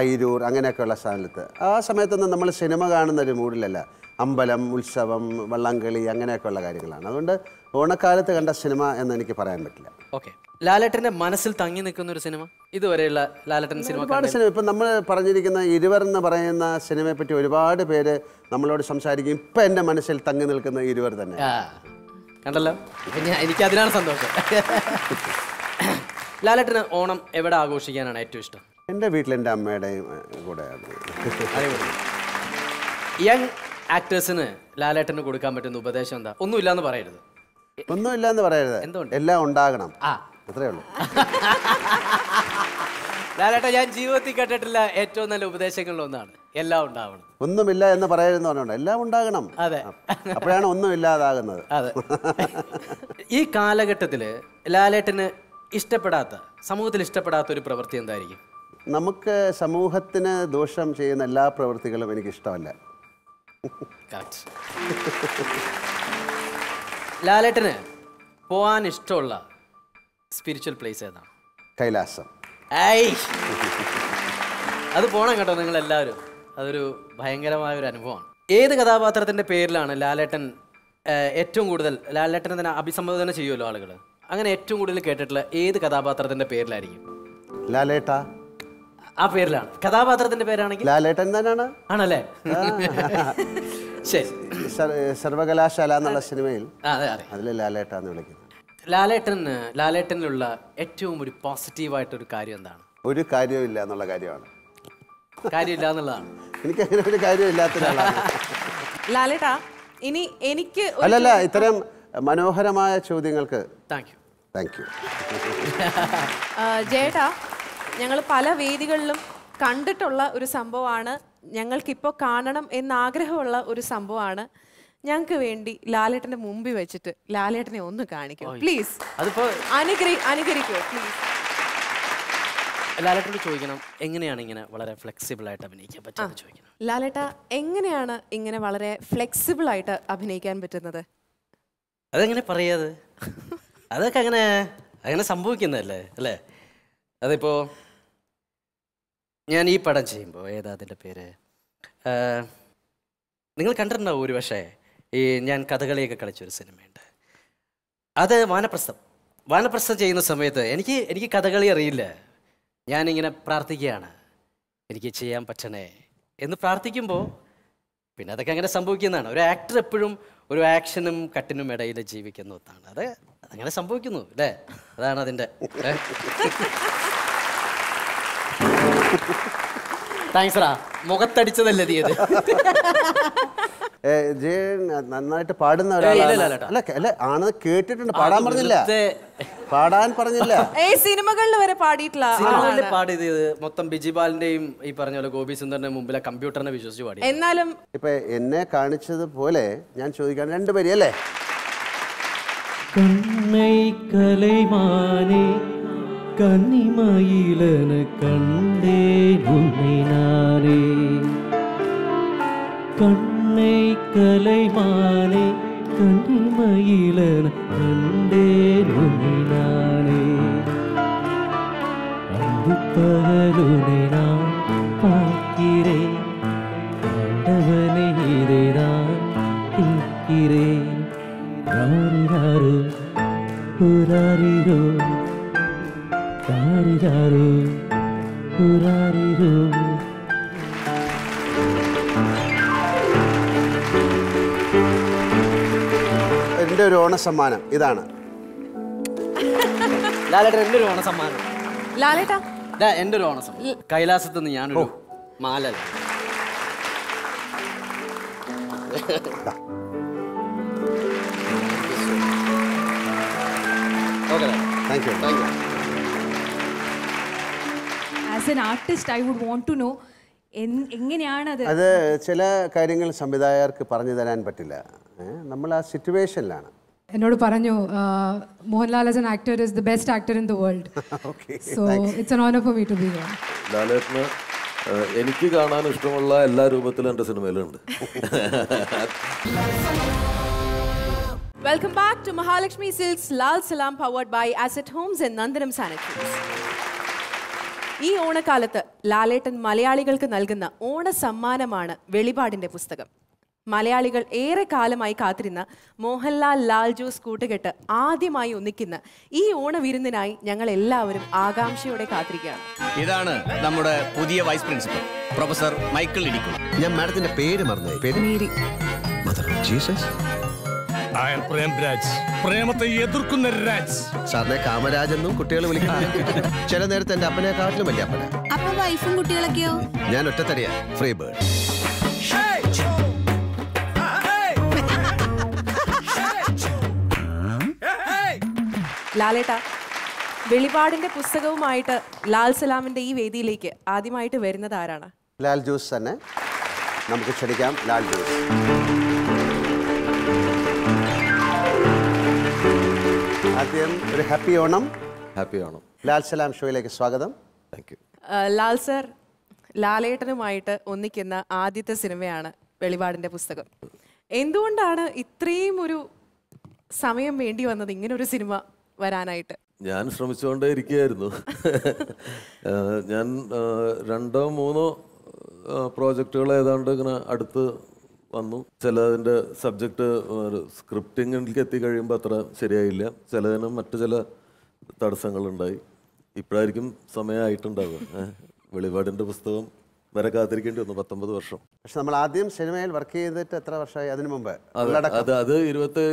അയിരൂർ, അങ്ങനെയൊക്കെയുള്ള സ്ഥലത്ത്. ആ സമയത്തൊന്നും നമ്മൾ സിനിമ കാണുന്നൊരു മൂഡിലല്ല, അമ്പലം, ഉത്സവം, വള്ളംകളി, അങ്ങനെയൊക്കെയുള്ള കാര്യങ്ങളാണ്. അതുകൊണ്ട് ഓണക്കാലത്ത് കണ്ട സിനിമ എന്ന് എനിക്ക് പറയാൻ പറ്റില്ല. ഓക്കെ, ലാലേട്ടൻ്റെ മനസ്സിൽ തങ്ങി നിൽക്കുന്ന ഒരു സിനിമ ഇതുവരെയുള്ള ലാലേട്ടൻ സിനിമ? ഒരുപാട് സിനിമ. ഇപ്പം നമ്മൾ പറഞ്ഞിരിക്കുന്ന ഇരുവർ എന്ന് പറയുന്ന സിനിമയെപ്പറ്റി ഒരുപാട് പേര് നമ്മളോട് സംസാരിക്കും. ഇപ്പം എൻ്റെ മനസ്സിൽ തങ്ങി നിൽക്കുന്ന ഇരുവർ തന്നെ. കണ്ടല്ലോ എനിക്ക് അതിനാണ് സന്തോഷം. ലാലേട്ടന് ഓണം എവിടെ ആഘോഷിക്കാനാണ് ഏറ്റവും ഇഷ്ടം? എൻ്റെ വീട്ടിൽ എൻ്റെ അമ്മയുടെയും കൂടെ. യങ് ആക്ടേഴ്സിന് ലാലേട്ടന് കൊടുക്കാൻ പറ്റുന്ന ഉപദേശം എന്താ? ഒന്നുമില്ലാന്ന് പറയരുത്. ഒന്നുമില്ലാന്ന് പറയരുത്, എന്തുകൊണ്ട്? എല്ലാം ഉണ്ടാകണം, അത്രയേ ഉള്ളൂ. ലാലേട്ട, ഞാൻ ജീവിതത്തിൽ കേട്ടിട്ടില്ല ഏറ്റവും നല്ല ഉപദേശങ്ങളിൽ ഒന്നാണ് എല്ലാം ഉണ്ടാവണം. ഒന്നുമില്ല എന്ന് പറയുന്ന പറഞ്ഞോണ്ട് എല്ലാം ഉണ്ടാകണം, അതെ, അപ്പോഴാണ് ഒന്നും ഇല്ലാതാകുന്നത്. അതെ. ഈ കാലഘട്ടത്തില് ലാലേട്ടന് ഇഷ്ടപ്പെടാത്ത, സമൂഹത്തിൽ ഇഷ്ടപ്പെടാത്ത ഒരു പ്രവൃത്തി എന്തായിരിക്കും? നമുക്ക് സമൂഹത്തിന് ദോഷം ചെയ്യുന്ന എല്ലാ പ്രവൃത്തികളും എനിക്കിഷ്ടമല്ല. ലാലേട്ടന് പോകാൻ ഇഷ്ടമുള്ള സ്പിരിച്വൽ പ്ലേസ് ഏതാണ്? കൈലാസം. അത് പോണം കേട്ടോ നിങ്ങളെല്ലാവരും, അതൊരു ഭയങ്കരമായ ഒരു അനുഭവമാണ്. ഏത് കഥാപാത്രത്തിൻ്റെ പേരിലാണ് ലാലേട്ടൻ ഏറ്റവും കൂടുതൽ, ലാലേട്ടനെ തന്നെ അഭിസംബോധന ചെയ്യുമല്ലോ ആളുകൾ, അങ്ങനെ ഏറ്റവും കൂടുതൽ കേട്ടിട്ടുള്ള ഏത് കഥാപാത്രത്തിൻ്റെ പേരിലായിരിക്കും? ലാലേട്ട, ആ പേരിലാണ്. കഥാപാത്രത്തിൻ്റെ പേരാണെങ്കിൽ ലാലേട്ടൻ തന്നെയാണ്, ആണല്ലേ? ശരി. സർവകലാശാല എന്നുള്ള സിനിമയിൽ അതിൽ ലാലേട്ട എന്ന് വിളിക്കുന്നത്. ലാലേട്ടന് ലാലേട്ടനിലുള്ള ഏറ്റവും ഒരു പോസിറ്റീവായിട്ടൊരു കാര്യം എന്താണ്? ഒരു കാര്യമില്ല എന്നുള്ള കാര്യമാണ്. കാര്യമില്ല എന്നുള്ളതാണ്. എനിക്ക് അങ്ങനെ ഒരു കാര്യമില്ലാത്തതാണ്. ലാലേട്ട, ഇനി എനിക്ക് അല്ലല്ല, ഇത്തരം മനോഹരമായ ചോദ്യങ്ങൾക്ക് താങ്ക് യു, താങ്ക് യു. ജേട്ടാ, ഞങ്ങൾ പല വേദികളിലും കണ്ടിട്ടുള്ള ഒരു സംഭവമാണ്, ഞങ്ങൾക്കിപ്പോൾ കാണണം എന്നാഗ്രഹമുള്ള ഒരു സംഭവമാണ്. ഞങ്ങൾക്ക് വേണ്ടി ലാലേട്ടന്റെ മുമ്പിൽ വെച്ചിട്ട് ലാലേട്ടനെ ഒന്ന് കാണിക്കൂ പ്ലീസ്. അതിപ്പോ അനുകരിക്കൂ പ്ലീസ്. ലാലേട്ടനോട് ചോദിക്കണം, എങ്ങനെയാണ് ഇങ്ങനെ വളരെ ഫ്ലെക്സിബിൾ ആയിട്ട് അഭിനയിക്കാൻ പറ്റുന്നത് ചോദിക്കണം. ലാലേട്ട, എങ്ങനെയാണ് ഇങ്ങനെ വളരെ ഫ്ലെക്സിബിൾ ആയിട്ട് അഭിനയിക്കാൻ പറ്റുന്നത്? അതെങ്ങനെ പറയാത്, അതൊക്കെ അങ്ങനെ അങ്ങനെ സംഭവിക്കുന്നതല്ലേ, അല്ലേ? അതിപ്പോ ഞാൻ ഈ പടം ചെയ്യുമ്പോൾ, ഏതാ അതിൻ്റെ പേര്, നിങ്ങൾ കണ്ടിട്ടുണ്ടാവും ഒരു പക്ഷേ, ഈ ഞാൻ കഥകളിയൊക്കെ കളിച്ചൊരു സിനിമയുണ്ട്, അത് വാനപ്രസ്ഥം. വാനപ്രസ്ഥം ചെയ്യുന്ന സമയത്ത് എനിക്ക് എനിക്ക് കഥകളി അറിയില്ല. ഞാനിങ്ങനെ പ്രാർത്ഥിക്കുകയാണ്, എനിക്ക് ചെയ്യാൻ പറ്റണേ എന്ന് പ്രാർത്ഥിക്കുമ്പോൾ പിന്നെ അതൊക്കെ അങ്ങനെ സംഭവിക്കുന്നതാണ്. ഒരു ആക്ടർ എപ്പോഴും ഒരു ആക്ഷനും കട്ടിനും ഇടയിൽ ജീവിക്കുന്ന ഒന്നാണ്. അത് അതങ്ങനെ സംഭവിക്കുന്നു അല്ലേ, അതാണ് അതിൻ്റെ. താങ്ക്സ് റാ, മുഖത്തടിച്ചതല്ലേ തീയത്. നന്നായിട്ട് പാടുന്ന ഒരാളല്ല ആണെന്ന് കേട്ടിട്ടുണ്ട്. പാടാൻ പറഞ്ഞില്ല, പാടാൻ പറഞ്ഞില്ല. സിനിമകളിൽ വരെ പാടിയിട്ടില്ല. സിനിമകളിൽ പാടിയത് മൊത്തം ബിജിബാലിന്റെയും ഈ പറഞ്ഞ പോലെ ഗോപി സുന്ദറിന്റെ മുമ്പിലെ കമ്പ്യൂട്ടറിനെ വിശ്വസിച്ച് പാടി. എന്നാലും ഇപ്പൊ എന്നെ കാണിച്ചതുപോലെ ഞാൻ ചോദിക്കാൻ രണ്ടുപേരി അല്ലേ, കന്നിമയിലന കണ്ടേ ഉന്നെ നാനേ കണ്ണൈ കലൈമാനേ കന്നിമയിലന കണ്ടേ ഉന്നെ നാനേ അന്തുപകലുനെ നാം പാക്കിരേ കണ്ടവനെ ഇതേ നാം ഇക്കിരേ രാരിരാരു പുരാരിരോ എൻ്റെ ഒരു ഓണസമ്മാനം ഇതാണ്. ലാലേട്ടാ, എൻ്റെ ഒരു ഓണസമ്മാനം. ലാലേട്ടാ, എൻ്റെ ഒരു ഓണസമ്മാനം കൈലാസത്ത് നിന്ന് ഞാനൊരു മാല. Okay, thank you, thank you. As an artist, I would want to know, എങ്ങനെയാണത്? അത് ചില കാര്യങ്ങൾ സംവിധായകർക്ക് പറഞ്ഞു തരാൻ പറ്റില്ല, നമ്മൾ ആ സിറ്റുവേഷനിലാണ്. എന്നോട് പറഞ്ഞു, മോഹൻലാൽ as an actor is the best actor in the world. Okay, so it's an honor for me to be here. ലാലേട്ടന് എനിക്ക് കാണാൻ ഇഷ്ടമുള്ള എല്ലാ രൂപത്തിലും എൻ്റെ സിനിമയിലുണ്ട്. Welcome back to Mahalakshmi Silks, Lal Salam, powered by Asset Homes and Nandaram Sanitaries. ഈ ഓണക്കാലത്ത് ലാലേട്ടൻ മലയാളികൾക്ക് നൽകുന്ന ഓണസമ്മാനമാണ് വെളിപാടിൻ്റെ പുസ്തകം. മലയാളികൾ ഏറെ കാലമായി കാത്തിരുന്ന മോഹൻലാൽ ലാൽ ജോസ് കൂട്ടുകെട്ട് ആദ്യമായി ഒന്നിക്കുന്ന ഈ ഓണവിരുന്നിനായി ഞങ്ങൾ എല്ലാവരും ആകാംക്ഷയോടെ കാത്തിരിക്കുകയാണ്. ഇതാണ് നമ്മുടെ പുതിയ vice principal professor Michael Idikkal. ഞാൻ മാഡത്തിന്റെ പേര് മറന്നു. I am Prem Raj. Laleta, Velipadinte Pusthakam, Lal salam in the Vedi Lake, Adimai to Verina Darana. Lal Juice Sana, Namukushadikam, Lal Juice. Happy Onam. Happy Onam. Lal salam shoyilekku swagatham. Thank you. Uh, Lal sir, ലാലേട്ടനുമായിട്ട് ഒന്നിക്കുന്ന ആദ്യത്തെ സിനിമയാണ് വെളിപാടിന്റെ പുസ്തകം. എന്തുകൊണ്ടാണ് ഇത്രയും ഒരു സമയം വേണ്ടി വന്നത് ഇങ്ങനെ ഒരു സിനിമ വരാനായിട്ട്? ഞാൻ ശ്രമിച്ചുകൊണ്ടേ ഇരിക്കുകയായിരുന്നു. ഞാൻ രണ്ടോ മൂന്നോ പ്രോജക്റ്റുകൾ ഏതാണ്ട് ഇങ്ങനെ അടുത്ത് വന്നു. ചിലതിൻ്റെ സബ്ജക്റ്റ് സ്ക്രിപ്റ്റിങ്ങിലേക്ക് എത്തിക്കഴിയുമ്പോൾ അത്ര ശരിയായില്ല, ചിലതിനും മറ്റു ചില തടസ്സങ്ങളുണ്ടായി. ഇപ്പോഴായിരിക്കും സമയമായിട്ടുണ്ടാവുക. വെളിപാടിൻ്റെ പുസ്തകം വരെ കാത്തിരിക്കേണ്ടി വന്നു പത്തൊമ്പത് വർഷം. പക്ഷെ നമ്മൾ ആദ്യം സിനിമയിൽ വർക്ക് ചെയ്തിട്ട് എത്ര വർഷമായി? അതിനു മുമ്പ് അത് അത് ഇരുപത്തി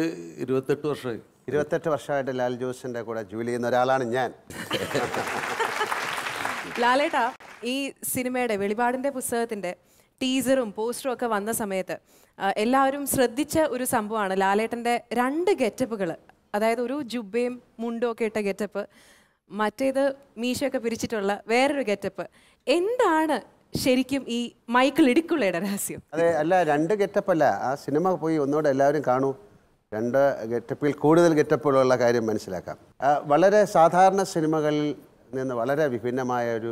ഇരുപത്തെട്ട് വർഷമായി. ഇരുപത്തെട്ട് വർഷമായിട്ട് ലാൽ ജോസിൻ്റെ കൂടെ ജോലി ചെയ്യുന്ന ഒരാളാണ് ഞാൻ. ലാലേട്ടാ, ഈ സിനിമയുടെ വെളിപാടിൻ്റെ പുസ്തകത്തിൻ്റെ ടീസറും പോസ്റ്ററും ഒക്കെ വന്ന സമയത്ത് എല്ലാവരും ശ്രദ്ധിച്ച ഒരു സംഭവമാണ് ലാലേട്ടൻ്റെ രണ്ട് ഗെറ്റപ്പുകൾ. അതായത് ഒരു ജുബയും മുണ്ടും ഒക്കെ ഇട്ട ഗെറ്റപ്പ്, മറ്റേത് മീശയൊക്കെ പിരിച്ചിട്ടുള്ള വേറൊരു ഗെറ്റപ്പ്. എന്താണ് ശരിക്കും ഈ മൈക്കിൾ ഇടിക്കുള്ളയുടെ രഹസ്യം? അതെ, അല്ല രണ്ട് ഗെറ്റപ്പല്ല, ആ സിനിമ പോയി ഒന്നുകൂടെ എല്ലാവരും കാണൂ. രണ്ട് ഗെറ്റപ്പിൽ കൂടുതൽ ഗെറ്റപ്പുകളുള്ള കാര്യം മനസ്സിലാക്കാം. വളരെ സാധാരണ സിനിമകളിൽ നിന്ന് വളരെ വിഭിന്നമായ ഒരു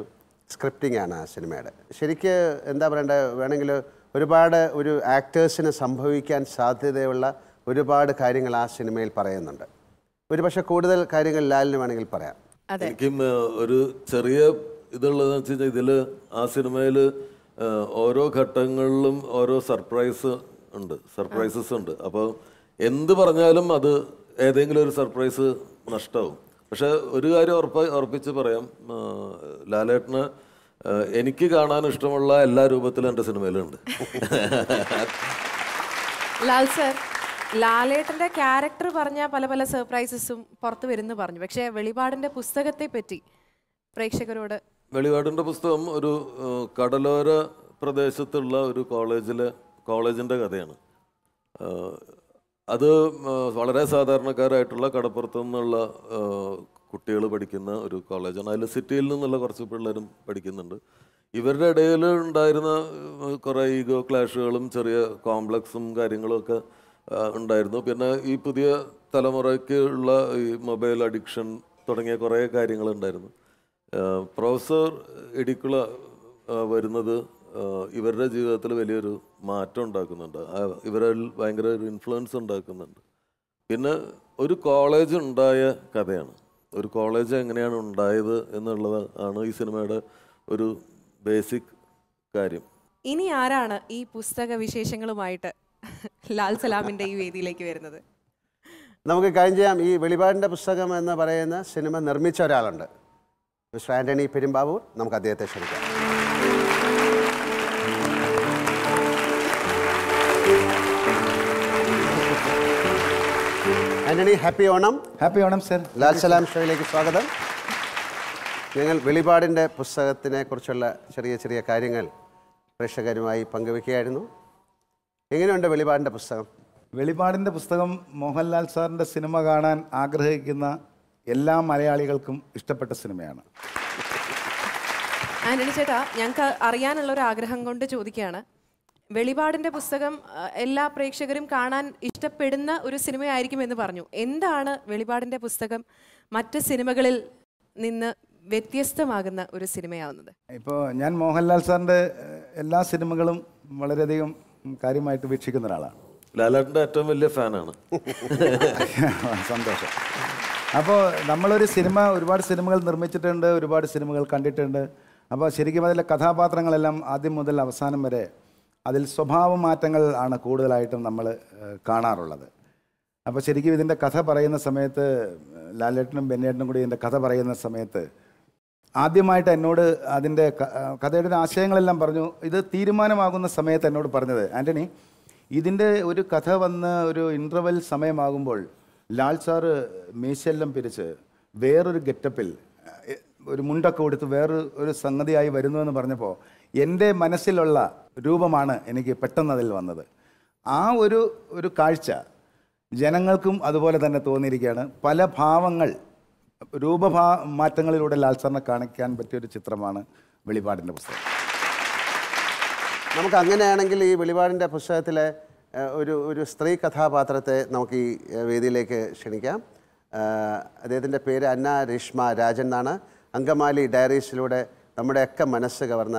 സ്ക്രിപ്റ്റിംഗ് ആണ് ആ സിനിമയുടെ. ശരിക്ക് എന്താ പറയണ്ടേ, വേണമെങ്കിൽ ഒരുപാട് ഒരു ആക്ടേഴ്സിന് സംഭവിക്കാൻ സാധ്യതയുള്ള ഒരുപാട് കാര്യങ്ങൾ ആ സിനിമയിൽ പറയുന്നുണ്ട്. ഒരു പക്ഷെ കൂടുതൽ കാര്യങ്ങൾ ലാലിന് വേണമെങ്കിൽ പറയാം. എനിക്കും ഒരു ചെറിയ ഇതുള്ളതെന്ന് വെച്ച് കഴിഞ്ഞാൽ ഇതിൽ ആ സിനിമയിൽ ഓരോ ഘട്ടങ്ങളിലും ഓരോ സർപ്രൈസ് ഉണ്ട്, സർപ്രൈസസ് ഉണ്ട്. അപ്പോൾ എന്ത് പറഞ്ഞാലും അത് ഏതെങ്കിലും ഒരു സർപ്രൈസ് നഷ്ടമാവും. പക്ഷെ ഒരു കാര്യം ഉറപ്പ ഉറപ്പിച്ച് പറയാം, ലാലേട്ടന് എനിക്ക് കാണാൻ ഇഷ്ടമുള്ള എല്ലാ രൂപത്തിലും എൻ്റെ സിനിമയിലുണ്ട്. ലാൽ സർ, ലാലേട്ടൻ്റെ ക്യാരക്ടർ പറഞ്ഞ പല പല സർപ്രൈസസും പുറത്തു വരുന്നു പറഞ്ഞു. പക്ഷേ വെളിപാടിൻ്റെ പുസ്തകത്തെ പറ്റി പ്രേക്ഷകരോട്? വെളിപാടിൻ്റെ പുസ്തകം ഒരു കടലോര പ്രദേശത്തുള്ള ഒരു കോളേജിലെ കോളേജിൻ്റെ കഥയാണ്. അത് വളരെ സാധാരണക്കാരായിട്ടുള്ള കടപ്പുറത്തു നിന്നുള്ള കുട്ടികൾ പഠിക്കുന്ന ഒരു കോളേജാണ്. അതിൽ സിറ്റിയിൽ നിന്നുള്ള കുറച്ച് പിള്ളേരും പഠിക്കുന്നുണ്ട്. ഇവരുടെ ഇടയിൽ ഉണ്ടായിരുന്ന കുറേ ഈഗോ ക്ലാഷുകളും ചെറിയ കോംപ്ലക്സും കാര്യങ്ങളുമൊക്കെ ഉണ്ടായിരുന്നു. പിന്നെ ഈ പുതിയ തലമുറയ്ക്ക് ഉള്ള ഈ മൊബൈൽ അഡിക്ഷൻ തുടങ്ങിയ കുറേ കാര്യങ്ങളുണ്ടായിരുന്നു. പ്രൊഫസർ ഇടിക്കുള വരുന്നത് ഇവരുടെ ജീവിതത്തിൽ വലിയൊരു മാറ്റം ഉണ്ടാക്കുന്നുണ്ട്, ഇവരിൽ ഭയങ്കര ഒരു ഇൻഫ്ലുവൻസ് ഉണ്ടാക്കുന്നുണ്ട്. പിന്നെ ഒരു കോളേജ് ഉണ്ടായ കഥയാണ്, ഒരു കോളേജ് എങ്ങനെയാണ് ഉണ്ടായത് എന്നുള്ളത് ആണ് ഈ സിനിമയുടെ ഒരു ബേസിക് കാര്യം. ഇനി ആരാണ് ഈ പുസ്തക വിശേഷങ്ങളുമായിട്ട് ലാൽ സലാമിൻ്റെ ഈ വേദിയിലേക്ക് വരുന്നത്? നമുക്ക് കാര്യം ചെയ്യാം. ഈ വെളിപാടിൻ്റെ പുസ്തകം എന്ന് പറയുന്ന സിനിമ നിർമ്മിച്ച ഒരാളുണ്ട്, മിസ്റ്റർ ആൻ്റണി പെരുമ്പാവൂർ. നമുക്ക് അദ്ദേഹത്തെ ക്ഷണിക്കാം. Antony, happy Onam. Happy Onam sir. Lal Salam ഷോയിലേക്ക് സ്വാഗതം. ഞങ്ങൾ വെളിപാടിൻ്റെ പുസ്തകത്തിനെ കുറിച്ചുള്ള ചെറിയ ചെറിയ കാര്യങ്ങൾ പ്രേക്ഷകരുമായി പങ്കുവെക്കുകയായിരുന്നു. എങ്ങനെയുണ്ട് വെളിപാടിൻ്റെ പുസ്തകം? വെളിപാടിൻ്റെ പുസ്തകം മോഹൻലാൽ സാറിൻ്റെ സിനിമ കാണാൻ ആഗ്രഹിക്കുന്ന എല്ലാ മലയാളികൾക്കും ഇഷ്ടപ്പെട്ട സിനിമയാണ്. ആന്റണി ചേട്ടാ, ഞങ്ങൾക്ക് അറിയാനുള്ളൊരു ആഗ്രഹം കൊണ്ട് ചോദിക്കുകയാണ്, വെളിപാടിന്റെ പുസ്തകം എല്ലാ പ്രേക്ഷകരും കാണാൻ ഇഷ്ടപ്പെടുന്ന ഒരു സിനിമയായിരിക്കും എന്ന് പറഞ്ഞു. എന്താണ് വെളിപാടിന്റെ പുസ്തകം മറ്റ് സിനിമകളിൽ നിന്ന് വ്യത്യസ്തമാകുന്ന ഒരു സിനിമയാവുന്നത്? ഇപ്പോൾ ഞാൻ മോഹൻലാൽ സാറിൻ്റെ എല്ലാ സിനിമകളും വളരെയധികം കാര്യമായിട്ട് വീക്ഷിക്കുന്ന ഒരാളാണ്. ലാലേട്ടൻ്റെ ഏറ്റവും വലിയ ഫാനാണ്. സന്തോഷം. അപ്പോൾ നമ്മളൊരു സിനിമ ഒരുപാട് സിനിമകൾ നിർമ്മിച്ചിട്ടുണ്ട്, ഒരുപാട് സിനിമകൾ കണ്ടിട്ടുണ്ട്. അപ്പോൾ ശരിക്കും അതിലെ കഥാപാത്രങ്ങളെല്ലാം ആദ്യം മുതൽ അവസാനം വരെ അതിൽ സ്വഭാവ മാറ്റങ്ങൾ ആണ് കൂടുതലായിട്ടും നമ്മൾ കാണാറുള്ളത്. അപ്പോൾ ശരിക്കും ഇതിൻ്റെ കഥ പറയുന്ന സമയത്ത് ലാലേട്ടനും ബെന്നേട്ടനും കൂടി ഇതിൻ്റെ കഥ പറയുന്ന സമയത്ത് ആദ്യമായിട്ട് എന്നോട് അതിൻ്റെ കഥയുടെ ആശയങ്ങളെല്ലാം പറഞ്ഞു. ഇത് തീരുമാനമാകുന്ന സമയത്ത് എന്നോട് പറഞ്ഞത്, ആൻ്റണി, ഇതിൻ്റെ ഒരു കഥ വന്ന് ഒരു ഇൻ്റർവെൽ സമയമാകുമ്പോൾ Lal sir Meeshellam Piriche, where Getapil, Mundakod, where Sangadi Varino and Barnapo, Yende Manasilola, Rubamana, and a Patana del Vanda. Ah, Uru Karcha, Janangalcum, other than a Tony Rigana, Pala Pavangal, Ruba Matangal Roda Lal Sana Kanakan, but Chitramana, Velipadinte Pusthakam. നമുക്ക് അങ്ങനെയാണെങ്കിൽ ഈ വെളിപാടിന്റെ പുസ്തകത്തിലെ ഒരു ഒരു സ്ത്രീ കഥാപാത്രത്തെ നമുക്ക് ഈ വേദിയിലേക്ക് ക്ഷണിക്കാം. അദ്ദേഹത്തിന്റെ പേര് അന്ന രേഷ്മ രാജൻ എന്നാണ്. അങ്കമാലി ഡയറീസിലൂടെ നമ്മുടെയൊക്കെ മനസ്സ് കവർന്ന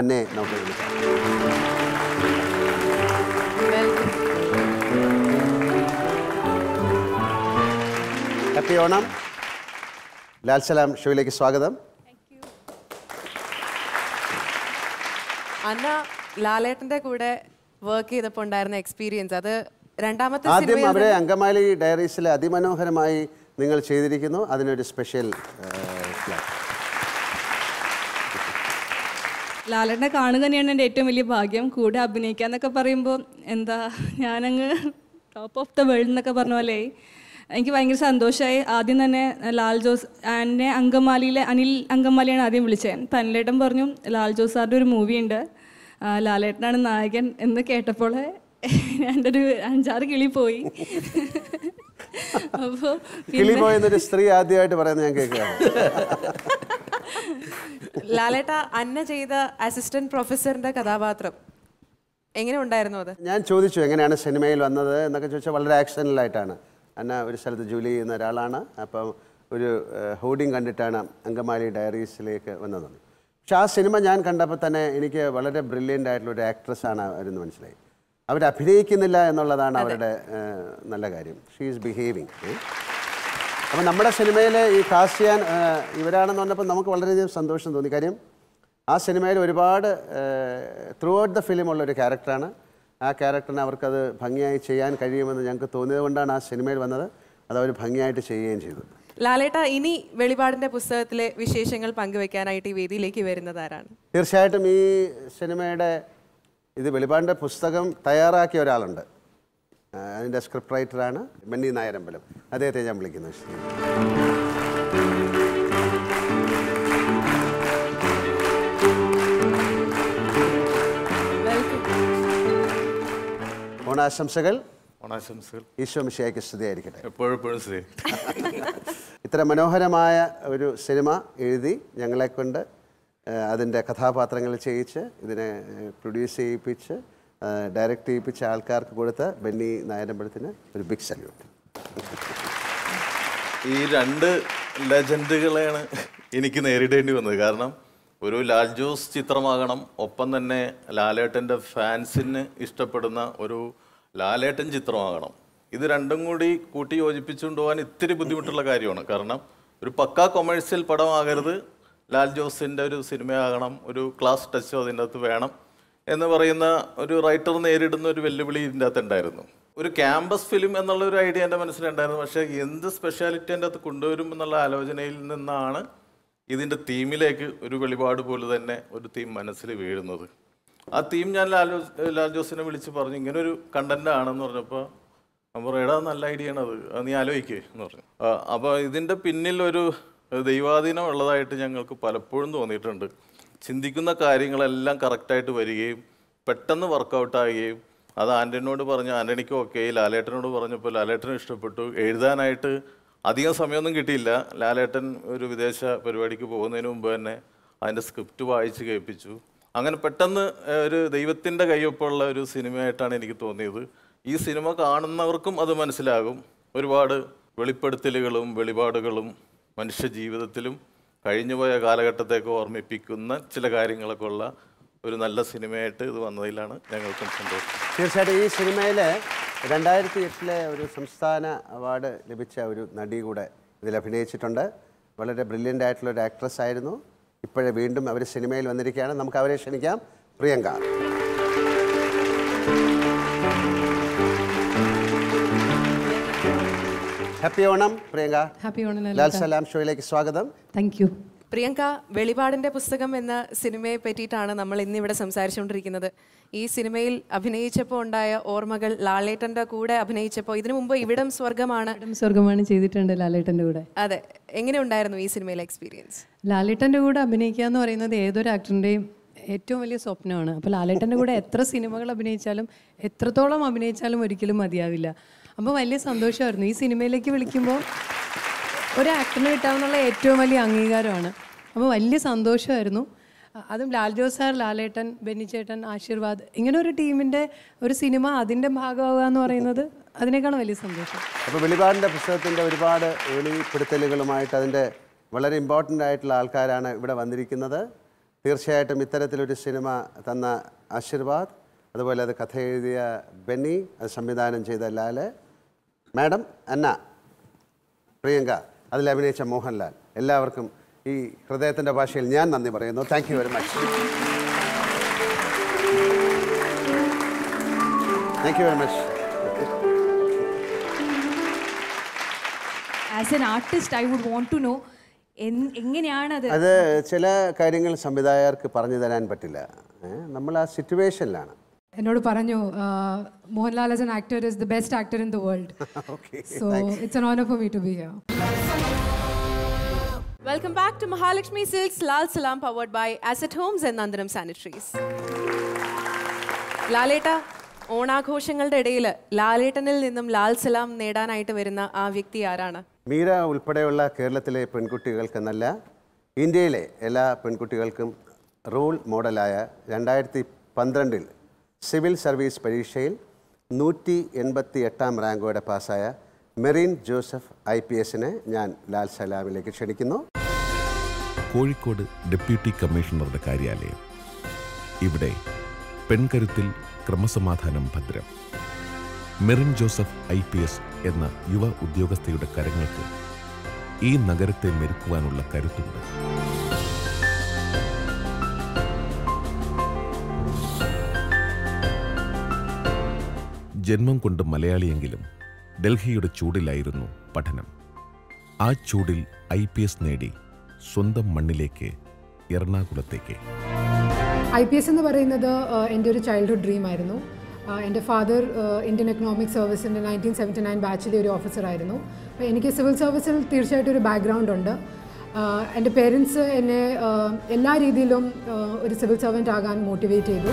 അന്നെ നമുക്ക് വിളിക്കാം. ഹാപ്പി ഓണം. ലാൽ സലാം ഷോയിലേക്ക് സ്വാഗതം. അന്ന ലാലേട്ടന്റെ കൂടെ വർക്ക് ചെയ്തപ്പോൾ ഉണ്ടായിരുന്ന എക്സ്പീരിയൻസ് അത് രണ്ടാമത്തെ സിനിമ അവരെ അങ്കമാലി ഡയറീസിലെ അതിമനോഹരമായി നിങ്ങൾ ചെയ്തിരിക്കുന്നു അതിനൊരു സ്പെഷ്യൽ ലാലേട്ടനെ കാണുക തന്നെയാണ് എൻ്റെ ഏറ്റവും വലിയ ഭാഗ്യം കൂടെ അഭിനയിക്കുക എന്നൊക്കെ പറയുമ്പോൾ എന്താ ഞാനങ്ങ് ടോപ്പ് ഓഫ് ദ വേൾഡ് എന്നൊക്കെ പറഞ്ഞ പോലെ എനിക്ക് ഭയങ്കര സന്തോഷമായി ആദ്യം തന്നെ ലാൽ ജോസ് എന്നെ അങ്കമാലിയിലെ അനിൽ അങ്കമാലിയാണ് ആദ്യം വിളിച്ചത് പനലേട്ടൻ പറഞ്ഞു ലാൽ ജോസ് സാറിൻ്റെ ഒരു മൂവിയുണ്ട് ലാലേട്ടനാണ് നായകൻ എന്ന് കേട്ടപ്പോൾ എൻ്റെ ഒരു അഞ്ചാറ് കിളി പോയി അപ്പോൾ കിളി പോയെന്നൊരു സ്ത്രീ ആദ്യമായിട്ട് പറയുന്നത് ഞാൻ കേൾക്കുകയാണ് ലാലേട്ട അന്ന ചെയ്ത അസിസ്റ്റന്റ് പ്രൊഫസറിൻ്റെ കഥാപാത്രം എങ്ങനെ ഉണ്ടായിരുന്നു അത് ഞാൻ ചോദിച്ചു എങ്ങനെയാണ് സിനിമയിൽ വന്നത് എന്നൊക്കെ ചോദിച്ചാൽ വളരെ ആക്ഷനിലായിട്ടാണ് അന്ന ഒരു സ്ഥലത്ത് ജോലി ചെയ്യുന്ന ഒരാളാണ് അപ്പം ഒരു ഹോർഡിങ് കണ്ടിട്ടാണ് അങ്കമാലി ഡയറീസിലേക്ക് വന്നത് പക്ഷെ ആ സിനിമ ഞാൻ കണ്ടപ്പോൾ തന്നെ എനിക്ക് വളരെ ബ്രില്യൻ്റ് ആയിട്ടുള്ളൊരു ആക്ട്രസ്സാണ് അവരെന്ന് മനസ്സിലായി അവരഭിനയിക്കുന്നില്ല എന്നുള്ളതാണ് അവരുടെ നല്ല കാര്യം ഷീ ഈസ് ബിഹേവിങ് അപ്പം നമ്മുടെ സിനിമയിൽ ഈ കാസ്റ്റ് ചെയ്യാൻ ഇവരാണെന്ന് പറഞ്ഞപ്പോൾ നമുക്ക് വളരെയധികം സന്തോഷം തോന്നി കാര്യം ആ സിനിമയിൽ ഒരുപാട് ത്രൂ ഔട്ട് ദ ഫിലിം ഉള്ളൊരു ക്യാരക്ടറാണ് ആ ക്യാരക്ടറിനെ അവർക്കത് ഭംഗിയായി ചെയ്യാൻ കഴിയുമെന്ന് ഞങ്ങൾക്ക് തോന്നിയത് കൊണ്ടാണ് ആ സിനിമയിൽ വന്നത് അത് അവർ ഭംഗിയായിട്ട് ചെയ്യുകയും ചെയ്തു ലാലേട്ട ഇനി വെളിപാടിൻ്റെ പുസ്തകത്തിലെ വിശേഷങ്ങൾ പങ്കുവെക്കാനായിട്ട് ഈ വേദിയിലേക്ക് വരുന്നത് ആരാണ് തീർച്ചയായിട്ടും ഈ സിനിമയുടെ ഇത് വെളിപാടിൻ്റെ പുസ്തകം തയ്യാറാക്കിയ ഒരാളുണ്ട് അതിൻ്റെ സ്ക്രിപ്റ്റ് റൈറ്ററാണ് ബെന്നി നായരമ്പലം അദ്ദേഹത്തെ ഞാൻ വിളിക്കുന്നു ഓണാശംസകൾ ഓണാശംസകൾ ഈശോ മിശിഹായ്ക്ക് സ്തുതിയായിരിക്കട്ടെ എപ്പോഴും ഇത്ര മനോഹരമായ ഒരു സിനിമ എഴുതി ഞങ്ങളെക്കൊണ്ട് അതിൻ്റെ കഥാപാത്രങ്ങൾ ചെയ്യിച്ച് ഇതിനെ പ്രൊഡ്യൂസ് ചെയ്യിപ്പിച്ച് ഡയറക്റ്റ് ചെയ്യിപ്പിച്ച ആൾക്കാർക്ക് കൊടുത്ത ബെന്നി നായരമ്പലത്തിന് ഒരു ബിഗ് സല്യൂട്ട് ഈ രണ്ട് ലെജൻഡുകളെയാണ് എനിക്ക് നേരിടേണ്ടി വന്നത് കാരണം ഒരു ലാൽ ജോസ് ചിത്രമാകണം ഒപ്പം തന്നെ ലാലേട്ടൻ്റെ ഫാൻസിന് ഇഷ്ടപ്പെടുന്ന ഒരു ലാലേട്ടൻ ചിത്രമാകണം ഇത് രണ്ടും കൂടി കൂട്ടി യോജിപ്പിച്ചുകൊണ്ട് പോകാൻ ഇത്തിരി ബുദ്ധിമുട്ടുള്ള കാര്യമാണ് കാരണം ഒരു പക്കാ കൊമേഴ്സ്യൽ പടമാകരുത് ലാൽ ജോസിൻ്റെ ഒരു സിനിമയാകണം ഒരു ക്ലാസ് ടച്ചോ അതിൻ്റെ അകത്ത് വേണം എന്ന് പറയുന്ന ഒരു റൈറ്റർ നേരിടുന്ന ഒരു വെല്ലുവിളി ഇതിൻ്റെ അകത്ത് ഉണ്ടായിരുന്നു ഒരു ക്യാമ്പസ് ഫിലിം എന്നുള്ള ഒരു ഐഡിയ എൻ്റെ മനസ്സിലുണ്ടായിരുന്നു പക്ഷേ എന്ത് സ്പെഷ്യാലിറ്റി എൻ്റെ അകത്ത് കൊണ്ടുവരും എന്നുള്ള ആലോചനയിൽ നിന്നാണ് ഇതിൻ്റെ തീമിലേക്ക് ഒരു വെളിപാട് പോലെ തന്നെ ഒരു തീം മനസ്സിൽ വീഴുന്നത് ആ തീം ഞാൻ ലാൽ ലാൽ ജോസിനെ വിളിച്ച് പറഞ്ഞു ഇങ്ങനൊരു കണ്ടൻ്റാണെന്ന് പറഞ്ഞപ്പോൾ ഞാൻ പറയും എടാ നല്ല ഐഡിയ ആണത് അത് നീ ആലോചിക്കേ എന്ന് പറഞ്ഞു അപ്പോൾ ഇതിൻ്റെ പിന്നിൽ ഒരു ദൈവാധീനം ഉള്ളതായിട്ട് ഞങ്ങൾക്ക് പലപ്പോഴും തോന്നിയിട്ടുണ്ട് ചിന്തിക്കുന്ന കാര്യങ്ങളെല്ലാം കറക്റ്റായിട്ട് വരികയും പെട്ടെന്ന് വർക്കൗട്ടാകുകയും അത് ആൻ്റണിയോട് പറഞ്ഞു ആൻ്റണിക്ക് ഓക്കെ ലാലേട്ടനോട് പറഞ്ഞപ്പോൾ ലാലേട്ടനും ഇഷ്ടപ്പെട്ടു എഴുതാനായിട്ട് അധികം സമയമൊന്നും കിട്ടിയില്ല ലാലേട്ടൻ ഒരു വിദേശ പരിപാടിക്ക് പോകുന്നതിന് മുമ്പ് തന്നെ അതിൻ്റെ സ്ക്രിപ്റ്റ് വായിച്ച് കേൾപ്പിച്ചു അങ്ങനെ പെട്ടെന്ന് ഒരു ദൈവത്തിൻ്റെ കയ്യൊപ്പമുള്ള ഒരു സിനിമയായിട്ടാണ് എനിക്ക് തോന്നിയത് ഈ സിനിമ കാണുന്നവർക്കും അത് മനസ്സിലാകും ഒരുപാട് വെളിപ്പെടുത്തലുകളും വെളിപാടുകളും മനുഷ്യ ജീവിതത്തിലും കഴിഞ്ഞുപോയ കാലഘട്ടത്തേക്ക് ഓർമ്മിപ്പിക്കുന്ന ചില കാര്യങ്ങളൊക്കെ ഉള്ള ഒരു നല്ല സിനിമയായിട്ട് ഇത് വന്നതിലാണ് ഞങ്ങൾക്കും സന്തോഷം തീർച്ചയായിട്ടും ഈ സിനിമയിൽ രണ്ടായിരത്തി എട്ടിലെ ഒരു സംസ്ഥാന അവാർഡ് ലഭിച്ച ഒരു നടി കൂടെ ഇതിൽ അഭിനയിച്ചിട്ടുണ്ട് വളരെ ബ്രില്യൻ്റ് ആയിട്ടുള്ള ഒരു ആക്ട്രസ് ആയിരുന്നു ഇപ്പോഴേ വീണ്ടും അവർ സിനിമയിൽ വന്നിരിക്കുകയാണ് നമുക്ക് അവരെ ക്ഷണിക്കാം പ്രിയങ്ക ഹാപ്പി ഓണം പ്രിയങ്ക ഹാപ്പി ഓണം ലാൽ സലാം ഷോയിലേക്ക് സ്വാഗതം thank you Priyanka, Velipadinte Pusthakam enna cinema pettitana nammal innu ivide samsarichondirikkunnathu. Ee cinemayil abhinayichappol undaya ormagal Lalettante kooda abhinayichappol idinu munpu ividam swargamana ividam swargamana cheyittund Lalettante kooda. Ade, engane undayirunnu ee cinemayil experience? Lalettante kooda abhinayikka ennu parayunnathu edoru actorinteyum ഏറ്റവും വലിയ സ്വപ്നമാണ്. അപ്പോൾ ലാലേട്ടൻ്റെ കൂടെ എത്ര സിനിമകൾ അഭിനയിച്ചാലും എത്രത്തോളം അഭിനയിച്ചാലും ഒരിക്കലും മതിയാവില്ല. അപ്പോൾ വലിയ സന്തോഷമായിരുന്നു ഈ സിനിമയിലേക്ക് വിളിക്കുമ്പോൾ ഒരു ആക്ടറിനെ കിട്ടാവുന്ന ഏറ്റവും വലിയ അംഗീകാരമാണ്. അപ്പോൾ വലിയ സന്തോഷമായിരുന്നു. അതും ലാൽ ജോസ് സാർ, ലാലേട്ടൻ, ബെന്നിച്ചേട്ടൻ, ആശീർവാദ്, ഇങ്ങനെ ഒരു ടീമിൻ്റെ ഒരു സിനിമ അതിൻ്റെ ഭാഗമാവുക എന്ന് പറയുന്നത് അതിനേക്കാളും വലിയ സന്തോഷം. അപ്പോൾ വെളിപാടിൻ്റെ പുസ്തകത്തിൻ്റെ ഒരുപാട് വെളിപ്പെടുത്തലുകളുമായിട്ട് അതിൻ്റെ വളരെ ഇമ്പോർട്ടൻ്റ് ആയിട്ടുള്ള ആൾക്കാരാണ് ഇവിടെ വന്നിരിക്കുന്നത്. തീർച്ചയായിട്ടും ഇത്തരത്തിലൊരു സിനിമ തന്ന ആശീർവാദ്, അതുപോലെ അത് കഥ എഴുതിയ ബെന്നി, അത് സംവിധാനം ചെയ്ത ലാല് മാഡം, അന്ന, പ്രിയങ്ക, അതിൽ അഭിനയിച്ച മോഹൻലാൽ, എല്ലാവർക്കും ഈ ഹൃദയത്തിൻ്റെ ഭാഷയിൽ ഞാൻ നന്ദി പറയുന്നു. Thank you very much. Thank you very much. As an artist I would want to know എങ്ങനെയാണത്? അത് ചില കാര്യങ്ങൾ സംവിധായകർക്ക് പറഞ്ഞു തരാൻ പറ്റില്ല. നമ്മൾ ആ സിറ്റുവേഷനിലാണ്. എന്നോട് പറഞ്ഞു മോഹൻലാൽ as an actor is the best actor in the world. So it's an honour for me to be here. Welcome back to Mahalakshmi silks Lal Salam powered by asset Holmes and Nandaram sanitaries. ലാലേട്ട, ഓണാഘോഷങ്ങളുടെ ഇടയിൽ ലാലേട്ടനിൽ നിന്നും ലാൽ സലാം നേടാനായിട്ട് വരുന്ന ആ വ്യക്തി ആരാണ്? മീര ഉൾപ്പെടെയുള്ള കേരളത്തിലെ പെൺകുട്ടികൾക്കെന്നല്ല, ഇന്ത്യയിലെ എല്ലാ പെൺകുട്ടികൾക്കും റോൾ മോഡലായ രണ്ടായിരത്തി പന്ത്രണ്ടിൽ സിവിൽ സർവീസ് പരീക്ഷയിൽ നൂറ്റി എൺപത്തി എട്ടാം റാങ്കോടെ പാസ്സായ മെറിൻ ജോസഫ് ഐ പി എസിനെ ഞാൻ ലാൽ സലാമിലേക്ക് ക്ഷണിക്കുന്നു. കോഴിക്കോട് ഡെപ്യൂട്ടി കമ്മീഷണറുടെ കാര്യാലയം. ഇവിടെ പെൺകരുത്തിൽ ക്രമസമാധാനം ഭദ്രം. മെറിൻ ജോസഫ് I P S എന്ന യുവ ഉദ്യോഗസ്ഥയുടെ കരങ്ങൾക്ക് ഈ നഗരത്തെ മെരുക്കുവാനുള്ള കരുത്തുണ്ട്. ജന്മം കൊണ്ട് മലയാളിയെങ്കിലും ഡൽഹിയുടെ ചൂടിലായിരുന്നു പഠനം. ആ ചൂടിൽ ഐ പി എസ് നേടി സ്വന്തം മണ്ണിലേക്ക്, എറണാകുളത്തേക്ക്. ഐ പി എസ് എന്ന് പറയുന്നത് എൻ്റെ ഒരു ചൈൽഡ്ഹുഡ് ഡ്രീം ആയിരുന്നു. എൻ്റെ ഫാദർ ഇന്ത്യൻ എക്കണോമിക് സർവീസിൻ്റെ നയൻറ്റീൻ സെവൻറ്റി നയൻ ബാച്ചിലെ ഒരു ഓഫീസറായിരുന്നു. അപ്പോൾ എനിക്ക് സിവിൽ സർവീസിൽ തീർച്ചയായിട്ടും ഒരു ബാക്ക്ഗ്രൗണ്ട് ഉണ്ട്. എൻ്റെ പേരൻസ് എന്നെ എല്ലാ രീതിയിലും ഒരു സിവിൽ സർവൻ്റ് ആകാൻ മോട്ടിവേറ്റ് ചെയ്തു.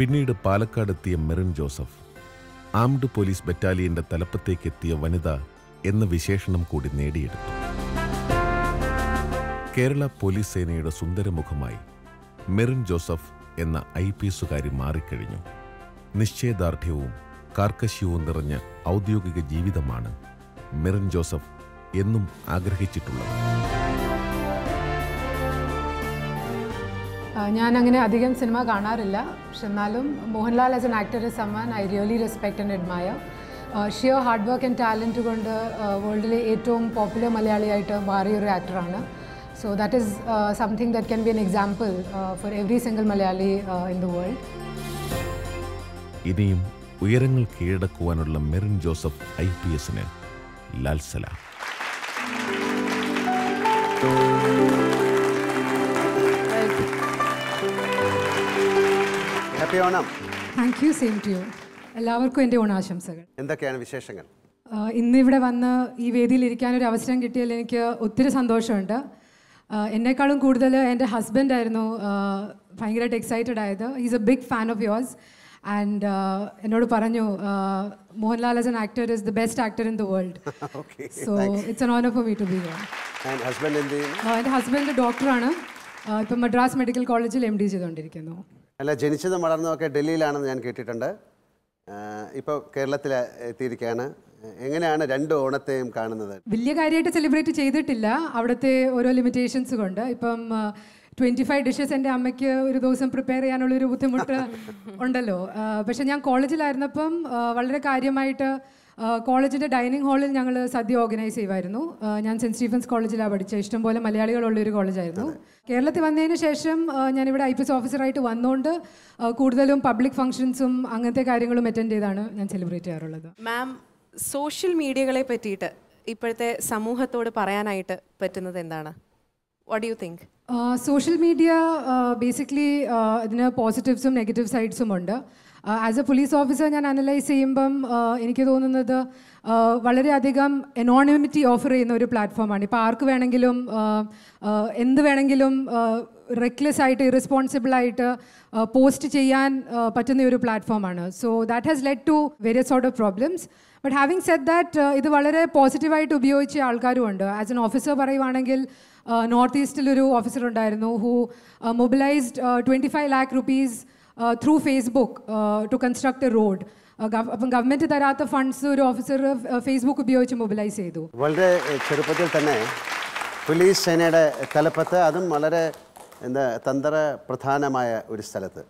പിന്നീട് പാലക്കാടെത്തിയ മെറിൻ ജോസഫ് ആംഡ് പോലീസ് ബറ്റാലിയൻ്റെ തലപ്പത്തേക്കെത്തിയ വനിത എന്ന വിശേഷണം കൂടി നേടിയെടുത്തു. കേരള പോലീസ് സേനയുടെ സുന്ദരമുഖമായി മെറിൻ ജോസഫ് എന്ന ഐ പി എസുകാരി മാറിക്കഴിഞ്ഞു. നിശ്ചയദാർഢ്യവും കാർക്കശ്യവും നിറഞ്ഞ ഔദ്യോഗിക ജീവിതമാണ് മെറിൻ ജോസഫ് എന്നും ആഗ്രഹിച്ചിട്ടുള്ളത്. ഞാൻ അങ്ങനെ അധികം സിനിമ കാണാറില്ല, പക്ഷെ എന്നാലും മോഹൻലാൽ as an actor is someone I really respect and admire. Sheer hard work and talent കൊണ്ട് വേൾഡിലെ ഏറ്റവും പോപ്പുലർ മലയാളിയായിട്ട് മാറിയൊരു ആക്ടറാണ്. So that is uh, something that can be an example uh, for every single Malayali uh, in the world. ഇനിയും ഉയരങ്ങൾ കീഴടക്കുവാനുള്ള മെറിൻ ജോസഫ് I P എസിന് Lal Salam. Happy Onam. Thank you. Same to you. എല്ലാവർക്കും എൻ്റെ ഓണാശംസകൾ. എന്തൊക്കെയാണ് വിശേഷങ്ങൾ? ഇന്നിവിടെ വന്ന് ഈ വേദിയിൽ ഇരിക്കാനൊരു അവസരം കിട്ടിയാൽ എനിക്ക് ഒത്തിരി സന്തോഷമുണ്ട്. എന്നെക്കാളും കൂടുതൽ എൻ്റെ ഹസ്ബൻഡായിരുന്നു ഭയങ്കരമായിട്ട് എക്സൈറ്റഡ് ആയത്. He's a big fan of yours and എന്നോട് പറഞ്ഞു മോഹൻലാൽ as an actor is the best actor in the world. So it's an honour for me to be here. എൻ്റെ ഹസ്ബൻഡ് ഡോക്ടറാണ്, ഇപ്പം മദ്രാസ് മെഡിക്കൽ കോളേജിൽ എം ഡി ചെയ്തുകൊണ്ടിരിക്കുന്നു. അല്ല, ജനിച്ചതും വളർന്നതൊക്കെ ഡൽഹിയിലാണെന്ന് ഞാൻ കേട്ടിട്ടുണ്ട്. ഇപ്പോൾ കേരളത്തിൽ എത്തിയിരിക്കുകയാണ്. എങ്ങനെയാണ് രണ്ട് ഓണത്തെയും കാണുന്നത്? വലിയ കാര്യമായിട്ട് സെലിബ്രേറ്റ് ചെയ്തിട്ടില്ല, അവിടുത്തെ ഓരോ ലിമിറ്റേഷൻസ് കൊണ്ട്. ഇപ്പം ട്വൻറ്റി ഫൈവ് ഡിഷസ് എൻ്റെ അമ്മയ്ക്ക് ഒരു ദിവസം പ്രിപ്പയർ ചെയ്യാനുള്ളൊരു ബുദ്ധിമുട്ട് ഉണ്ടല്ലോ. പക്ഷെ ഞാൻ കോളേജിലായിരുന്നപ്പം വളരെ കാര്യമായിട്ട് കോളേജിൻ്റെ ഡൈനിങ് ഹാളിൽ ഞങ്ങൾ സദ്യ ഓർഗനൈസ് ചെയ്യുമായിരുന്നു. ഞാൻ സെൻറ്റ് സ്റ്റീഫൻസ് കോളേജിലാണ് പഠിച്ചത്. ഇഷ്ടംപോലെ മലയാളികളുള്ളൊരു കോളേജായിരുന്നു. കേരളത്തിൽ വന്നതിന് ശേഷം ഞാനിവിടെ ഐ പി എസ് ഓഫീസറായിട്ട് വന്നുകൊണ്ട് കൂടുതലും പബ്ലിക് ഫംഗ്ഷൻസും അങ്ങനത്തെ കാര്യങ്ങളും അറ്റൻഡ് ചെയ്താണ് ഞാൻ സെലിബ്രേറ്റ് ചെയ്യാറുള്ളത്. മാം, സോഷ്യൽ മീഡിയകളെ പറ്റിയിട്ട് What do you think? Uh, social media uh, basically uh, there positives and negative sides. Uh, as a police officer, I analyze same bum. I think that anonymity offer in a platform. If park vanengilum, end vanengilum, reckless site, irresponsible site, post cheyan patchne oru platform. So that has led to various sort of problems. But having said that, this is a positive way to be as an officer. Uh, Northeast officer who uh, mobilized uh, twenty-five lakh rupees uh, through Facebook uh, to construct a road. Uh, government taratha funds officer Facebook upayogichu mobilize chedu. Valare cherupathil thanne police senade talapathe adum valare endu tandara pradhanamaya oru sthalathe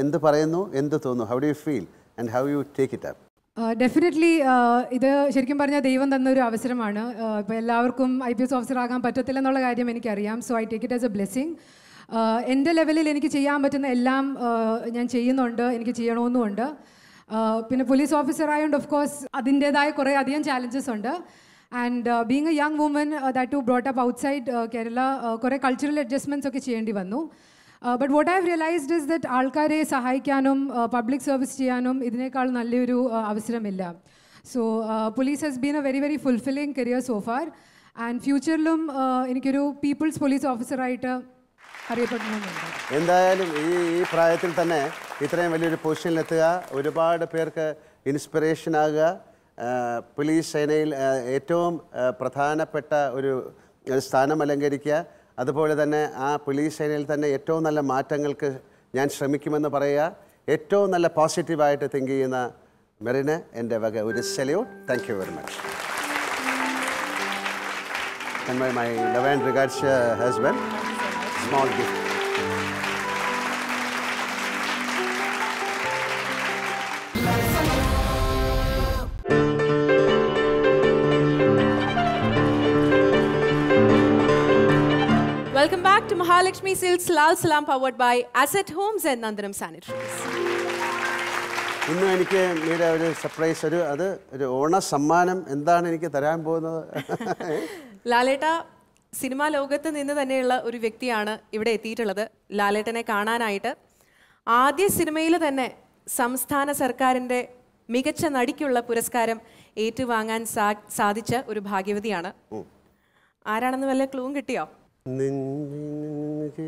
endu parayunu endu thonu. How do you feel and how you take it up? Uh, definitely, ഇത് ശരിക്കും പറഞ്ഞാൽ ദൈവം തന്ന ഒരു അവസരമാണ്. ഇപ്പോൾ എല്ലാവർക്കും IPS officer ആകാൻ പറ്റത്തില്ല എന്നുള്ള കാര്യം എനിക്കറിയാം. So I take it as a blessing. എൻ്റെ ലെവലിൽ എനിക്ക് ചെയ്യാൻ പറ്റുന്ന എല്ലാം ഞാൻ ചെയ്യുന്നുണ്ട്, എനിക്ക് ചെയ്യണമെന്നുമുണ്ട്. പിന്നെ പോലീസ് ഓഫീസർ ആയതുകൊണ്ട് ഓഫ് കോഴ്സ് അതിൻ്റെതായ കുറേ അധികം ചാലഞ്ചസ് ഉണ്ട്. And being a young woman that to brought up outside Kerala കുറേ കൾച്ചറൽ അഡ്ജസ്റ്റ്മെൻറ്റ്സ് ഒക്കെ ചെയ്യേണ്ടി വന്നു. Uh, but what I have realized is that Alkare Sahaikanum, uh, public service Chianum, Idnekal Naluru Avasaramilla. So uh, police has been a very, very fulfilling career so far. And future lum uh, in people's police officer writer Haripatman. In the Prayatil Tane, Itra Value Postal Latia, Udabad Perka Inspiration Aga, Police Senil Atom, Prathana Peta Uru Stana Malangarikia. അതുപോലെ തന്നെ ആ police സേനയിൽ തന്നെ ഏറ്റവും നല്ല മാറ്റങ്ങൾക്ക് ഞാൻ ശ്രമിക്കുമെന്ന് പറയുക. ഏറ്റവും നല്ല പോസിറ്റീവ് ആയിട്ട് തിങ്ക് ചെയ്യുന്ന മെറിനെ എൻ്റെ വക ഒരു salute. Thank you very much. And my, my love and regards to her husband. Small gift. Welcome back to Mahalakshmi Silks, Lal Salam, powered by Asset Homes and Nandaram Sanitaries. Innu enike mere oru surprise oru adu oru ona sammanam endana enike tharan povunathu. Laleta cinema logathe ninnu thanneyulla oru vyaktiyana ivide ettittullathu. Laletane kaananayittu aadya cinemayile thanne samsthana sarkarinte mikacha nadikkulla puraskaram ettu vaangan saadhicha oru bhagyavadiyana. Aaranannu valla clue kittiyo? Ninje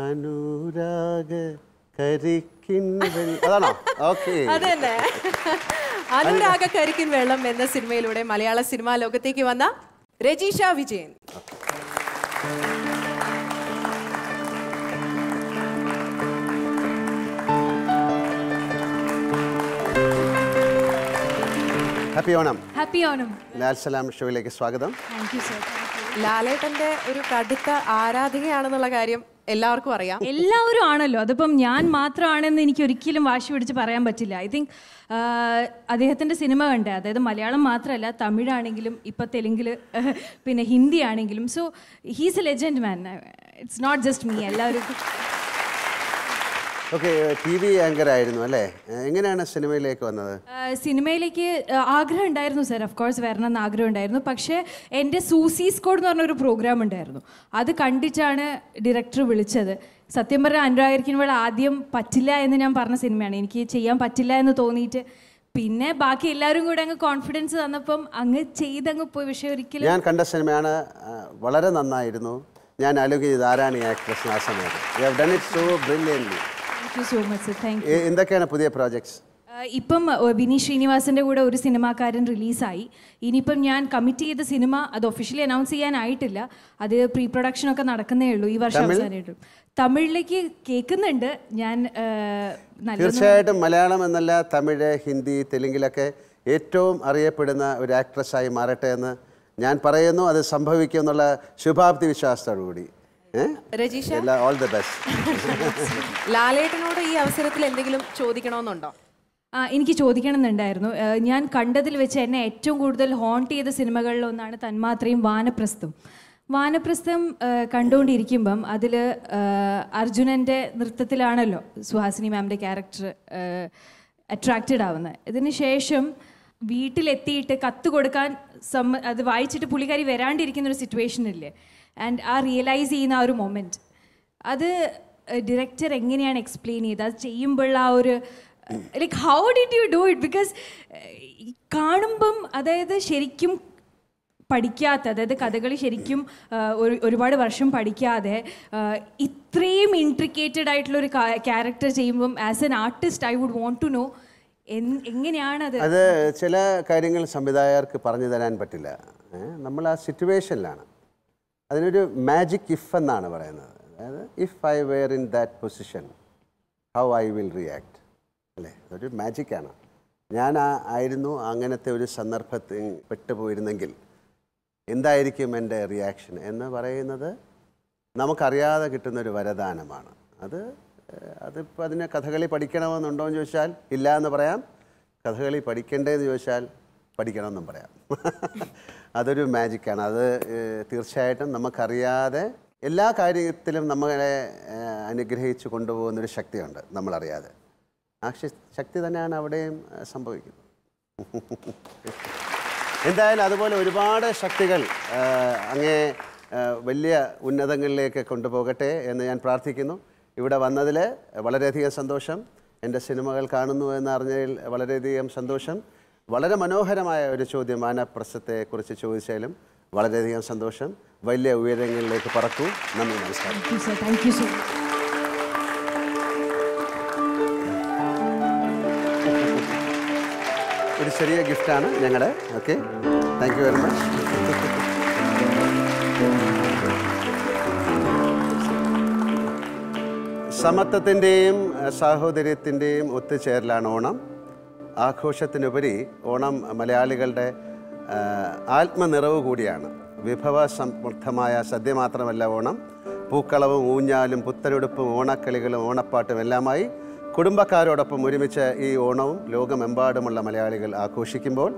Anuraga Karikin Velam. Adana. Okay. Adana. Anuraga Karikin Velam enna cinemayilude Malayala cinema lokathekku vanna Rejisha Vijayan. Happy Onam. Happy Onam. Lal Salam showilekku swagatham. Thank you sir. ലാലേട്ടന്റെ ഒരു കടുത്ത ആരാധകയാണെന്നുള്ള കാര്യം എല്ലാവർക്കും അറിയാം. എല്ലാവരും ആണല്ലോ, അതിപ്പം ഞാൻ മാത്രമാണെന്ന് എനിക്ക് ഒരിക്കലും വാശി പിടിച്ച് പറയാൻ പറ്റില്ല. ഐ തിങ്ക് അദ്ദേഹത്തിൻ്റെ സിനിമ കണ്ടേ, അതായത് മലയാളം മാത്രമല്ല തമിഴാണെങ്കിലും ഇപ്പം തെലുങ്കിൽ പിന്നെ ഹിന്ദി ആണെങ്കിലും. So he's a legend man, it's not just me, എല്ലാവരും. ഓക്കെ, ടി വി ആങ്കർ ആയിരുന്നു അല്ലേ? എങ്ങനെയാണ് സിനിമയിലേക്ക് വന്നത്? സിനിമയിലേക്ക് ആഗ്രഹം ഉണ്ടായിരുന്നു സാർ, ഓഫ് കോഴ്സ് വരണമെന്ന് ആഗ്രഹം ഉണ്ടായിരുന്നു. പക്ഷേ എൻ്റെ സൂസി സ്കോഡ് എന്ന് പറഞ്ഞൊരു പ്രോഗ്രാം ഉണ്ടായിരുന്നു, അത് കണ്ടിട്ടാണ് ഡയറക്ടർ വിളിച്ചത്. സത്യം പറഞ്ഞാൽ അനുരാഗിരിക്കുമ്പോൾ ആദ്യം പറ്റില്ല എന്ന് ഞാൻ പറഞ്ഞ സിനിമയാണ്, എനിക്ക് ചെയ്യാൻ പറ്റില്ല എന്ന് തോന്നിയിട്ട് പിന്നെ ബാക്കി എല്ലാവരും കൂടെ അങ്ങ് കോൺഫിഡൻസ് തന്നപ്പം അങ്ങ് ചെയ്തങ്ങ് പോയി. പക്ഷേ ഒരിക്കലും ഞാൻ കണ്ട സിനിമയാണ്, വളരെ നന്നായിരുന്നു. ഞാൻ ആലോചിച്ചത് ആരാണ് ഈ ആക്ട്രസ് ആ സമയത്ത്. You have done it so brilliantly. Thank you so much, sir. Thank you. In the kind of pudiya projects? ഇപ്പം വിനി ശ്രീനിവാസൻ്റെ കൂടെ ഒരു സിനിമാക്കാരൻ റിലീസായി. ഇനിയിപ്പം ഞാൻ കമ്മിറ്റ് ചെയ്ത സിനിമ അത് ഒഫീഷ്യലി അനൗൺസ് ചെയ്യാനായിട്ടില്ല, അത് പ്രീ പ്രൊഡക്ഷനൊക്കെ നടക്കുന്നേ ഉള്ളൂ. ഈ വർഷം അവസാനമായിട്ടും തമിഴിലേക്ക് കേൾക്കുന്നുണ്ട് ഞാൻ. തീർച്ചയായിട്ടും മലയാളം എന്നല്ല തമിഴ്, ഹിന്ദി, തെലുങ്കിലൊക്കെ ഏറ്റവും അറിയപ്പെടുന്ന ഒരു ആക്ട്രസ്സായി മാറട്ടെ എന്ന് ഞാൻ പറയുന്നു. അത് സംഭവിക്കും എന്നുള്ള ശുഭാപ്തി വിശ്വാസത്തോടുകൂടി. Rajisha, all the best. ലാലേട്ടനോട് ഈ അവസരത്തിൽ എന്തെങ്കിലും ചോദിക്കണമെന്നുണ്ടോ? ആ, എനിക്ക് ചോദിക്കണമെന്നുണ്ടായിരുന്നു. ഞാൻ കണ്ടതിൽ വെച്ച് എന്നെ ഏറ്റവും കൂടുതൽ ഹോണ്ട് ചെയ്ത സിനിമകളിലൊന്നാണ് തന്മാത്രയും വാനപ്രസ്ഥം. വാനപ്രസ്ഥം കണ്ടുകൊണ്ടിരിക്കുമ്പം അതിൽ അർജുനൻ്റെ നൃത്തത്തിലാണല്ലോ സുഹാസിനി മാമിൻ്റെ ക്യാരക്ടർ അട്രാക്റ്റഡ് ആവുന്നത്. ഇതിന് ശേഷം വീട്ടിലെത്തിയിട്ട് കത്ത് കൊടുക്കാൻ അത് വായിച്ചിട്ട് പുള്ളിക്കാരി വരാണ്ടിരിക്കുന്ന ഒരു സിറ്റുവേഷൻ ഇല്ലേ ആൻഡ് ആ റിയലൈസ് ചെയ്യുന്ന ആ ഒരു മൊമെൻറ്റ് അത് ഡയറക്ടർ എങ്ങനെയാണ് എക്സ്പ്ലെയിൻ ചെയ്തത് അത് ചെയ്യുമ്പോഴുള്ള ആ ഒരു like how did you do it because കാണുമ്പം അതായത് ശരിക്കും പഠിക്കാത്ത അതായത് കഥകളി ശരിക്കും ഒരു ഒരുപാട് വർഷം പഠിക്കാതെ ഇത്രയും ഇൻട്രിക്കേറ്റഡ് ആയിട്ടുള്ളൊരു ക്യാരക്ടർ ചെയ്യുമ്പം as an artist I would want to know എങ്ങനെയാണത് അത് ചില കാര്യങ്ങൾ സംവിധായകർക്ക് പറഞ്ഞു തരാൻ പറ്റില്ല നമ്മൾ ആ സിറ്റുവേഷനിലാണ് അതിനൊരു മാജിക് ഇഫ് എന്നാണ് പറയുന്നത് അതായത് if I were in that position how I will react അല്ലേ അതൊരു മാജിക്കാണ് ഞാൻ ആയിരുന്നു അങ്ങനത്തെ ഒരു സന്ദർഭത്തിൽ പെട്ടുപോയിരുന്നെങ്കിൽ എന്തായിരിക്കും എൻ്റെ റിയാക്ഷൻ എന്ന് പറയുന്നത് നമുക്കറിയാതെ കിട്ടുന്നൊരു വരദാനമാണ് അത് അതിപ്പോൾ അതിനെ കഥകളി പഠിക്കണമെന്നുണ്ടോ എന്ന് ചോദിച്ചാൽ ഇല്ല എന്ന് പറയാം കഥകളി പഠിക്കേണ്ടതെന്ന് ചോദിച്ചാൽ പഠിക്കണമെന്നും പറയാം അതൊരു മാജിക്കാണ് അത് തീർച്ചയായിട്ടും നമുക്കറിയാതെ എല്ലാ കാര്യത്തിലും നമ്മളെ അനുഗ്രഹിച്ച് കൊണ്ടുപോകുന്നൊരു ശക്തിയുണ്ട് നമ്മളറിയാതെ ആ ശക്തി തന്നെയാണ് അവിടെയും സംഭവിക്കുന്നത് എന്തായാലും അതുപോലെ ഒരുപാട് ശക്തികൾ അങ്ങേ വലിയ ഉന്നതങ്ങളിലേക്ക് കൊണ്ടുപോകട്ടെ എന്ന് ഞാൻ പ്രാർത്ഥിക്കുന്നു ഇവിടെ വന്നതിൽ വളരെയധികം സന്തോഷം എൻ്റെ സിനിമകൾ കാണുന്നു എന്നറിഞ്ഞതിൽ വളരെയധികം സന്തോഷം വളരെ മനോഹരമായ ഒരു ചോദ്യം മാനപ്രസ്ഥത്തെക്കുറിച്ച് ചോദിച്ചാലും വളരെയധികം സന്തോഷം വലിയ ഉയരങ്ങളിലേക്ക് പറക്കൂ നന്ദി നമസ്കാരം താങ്ക് യു സർ ഒരു ചെറിയ ഗിഫ്റ്റാണ് ഞങ്ങളുടെ okay thank you very much സമത്വത്തിൻ്റെയും സാഹോദര്യത്തിൻ്റെയും ഒത്തുചേരലാണ് ഓണം ആഘോഷത്തിനുപരി ഓണം മലയാളികളുടെ ആത്മനിറവ് കൂടിയാണ് വിഭവ സമൃദ്ധമായ സദ്യ മാത്രമല്ല ഓണം പൂക്കളവും ഊഞ്ഞാലും പുത്തനുടുപ്പും ഓണക്കളികളും ഓണപ്പാട്ടും എല്ലാമായി കുടുംബക്കാരോടൊപ്പം ഒരുമിച്ച് ഈ ഓണവും ലോകമെമ്പാടുമുള്ള മലയാളികൾ ആഘോഷിക്കുമ്പോൾ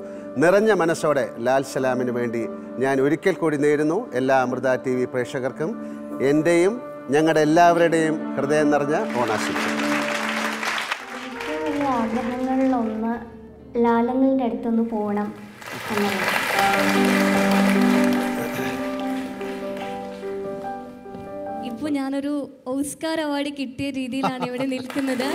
നിറഞ്ഞ മനസ്സോടെ ലാൽ സലാമിന് വേണ്ടി ഞാൻ ഒരിക്കൽ കൂടി നേരുന്നു എല്ലാ അമൃത ടി വി പ്രേക്ഷകർക്കും എൻ്റെയും ഞങ്ങളുടെ എല്ലാവരുടെയും ഹൃദയം നിറഞ്ഞ ഓണാശംസകൾ ആഗ്രഹങ്ങളിലൊന്ന് ലാലങ്ങളുടെ അടുത്തൊന്ന് പോകണം ഇപ്പോൾ ഞാനൊരു ഓസ്കാർ അവാർഡ് കിട്ടിയ രീതിയിലാണ് ഇവിടെ നിൽക്കുന്നത്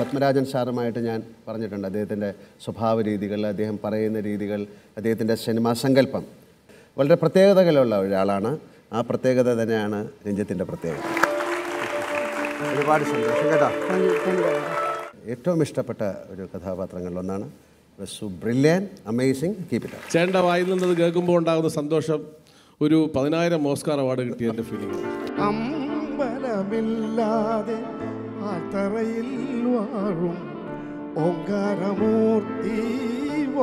പത്മരാജൻ സാറുമായിട്ട് ഞാൻ പറഞ്ഞിട്ടുണ്ട് അദ്ദേഹത്തിൻ്റെ സ്വഭാവ രീതികൾ അദ്ദേഹം പറയുന്ന രീതികൾ അദ്ദേഹത്തിൻ്റെ സിനിമാ സങ്കല്പം വളരെ പ്രത്യേകതകളുള്ള ഒരാളാണ് ആ പ്രത്യേകത തന്നെയാണ് രഞ്ജിത്തിൻ്റെ പ്രത്യേകത ഒരുപാട് സന്തോഷം കേട്ടോ ഏറ്റവും ഇഷ്ടപ്പെട്ട ഒരു കഥാപാത്രങ്ങളിലൊന്നാണ് so brilliant amazing keep it up ചേണ്ട വായിൽ നിന്നത് കേൾക്കുമ്പോൾ ഉണ്ടാകുന്ന സന്തോഷം ഒരു പതിനായിരം ഓസ്കാർ അവാർഡ് കിട്ടിയ എൻ്റെ ഫീലിംഗ് അമ്പലമില്ലാതെ ആത്തറയിൽ വാഴും ഓങ്കാരമൂർത്തി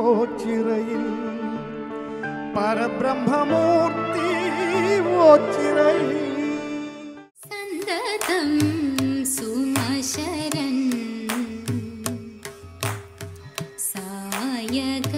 ഓച്ചിറയിൽ പരബ്രഹ്മമൂർത്തി സന്തതം സുമശരൻ സായക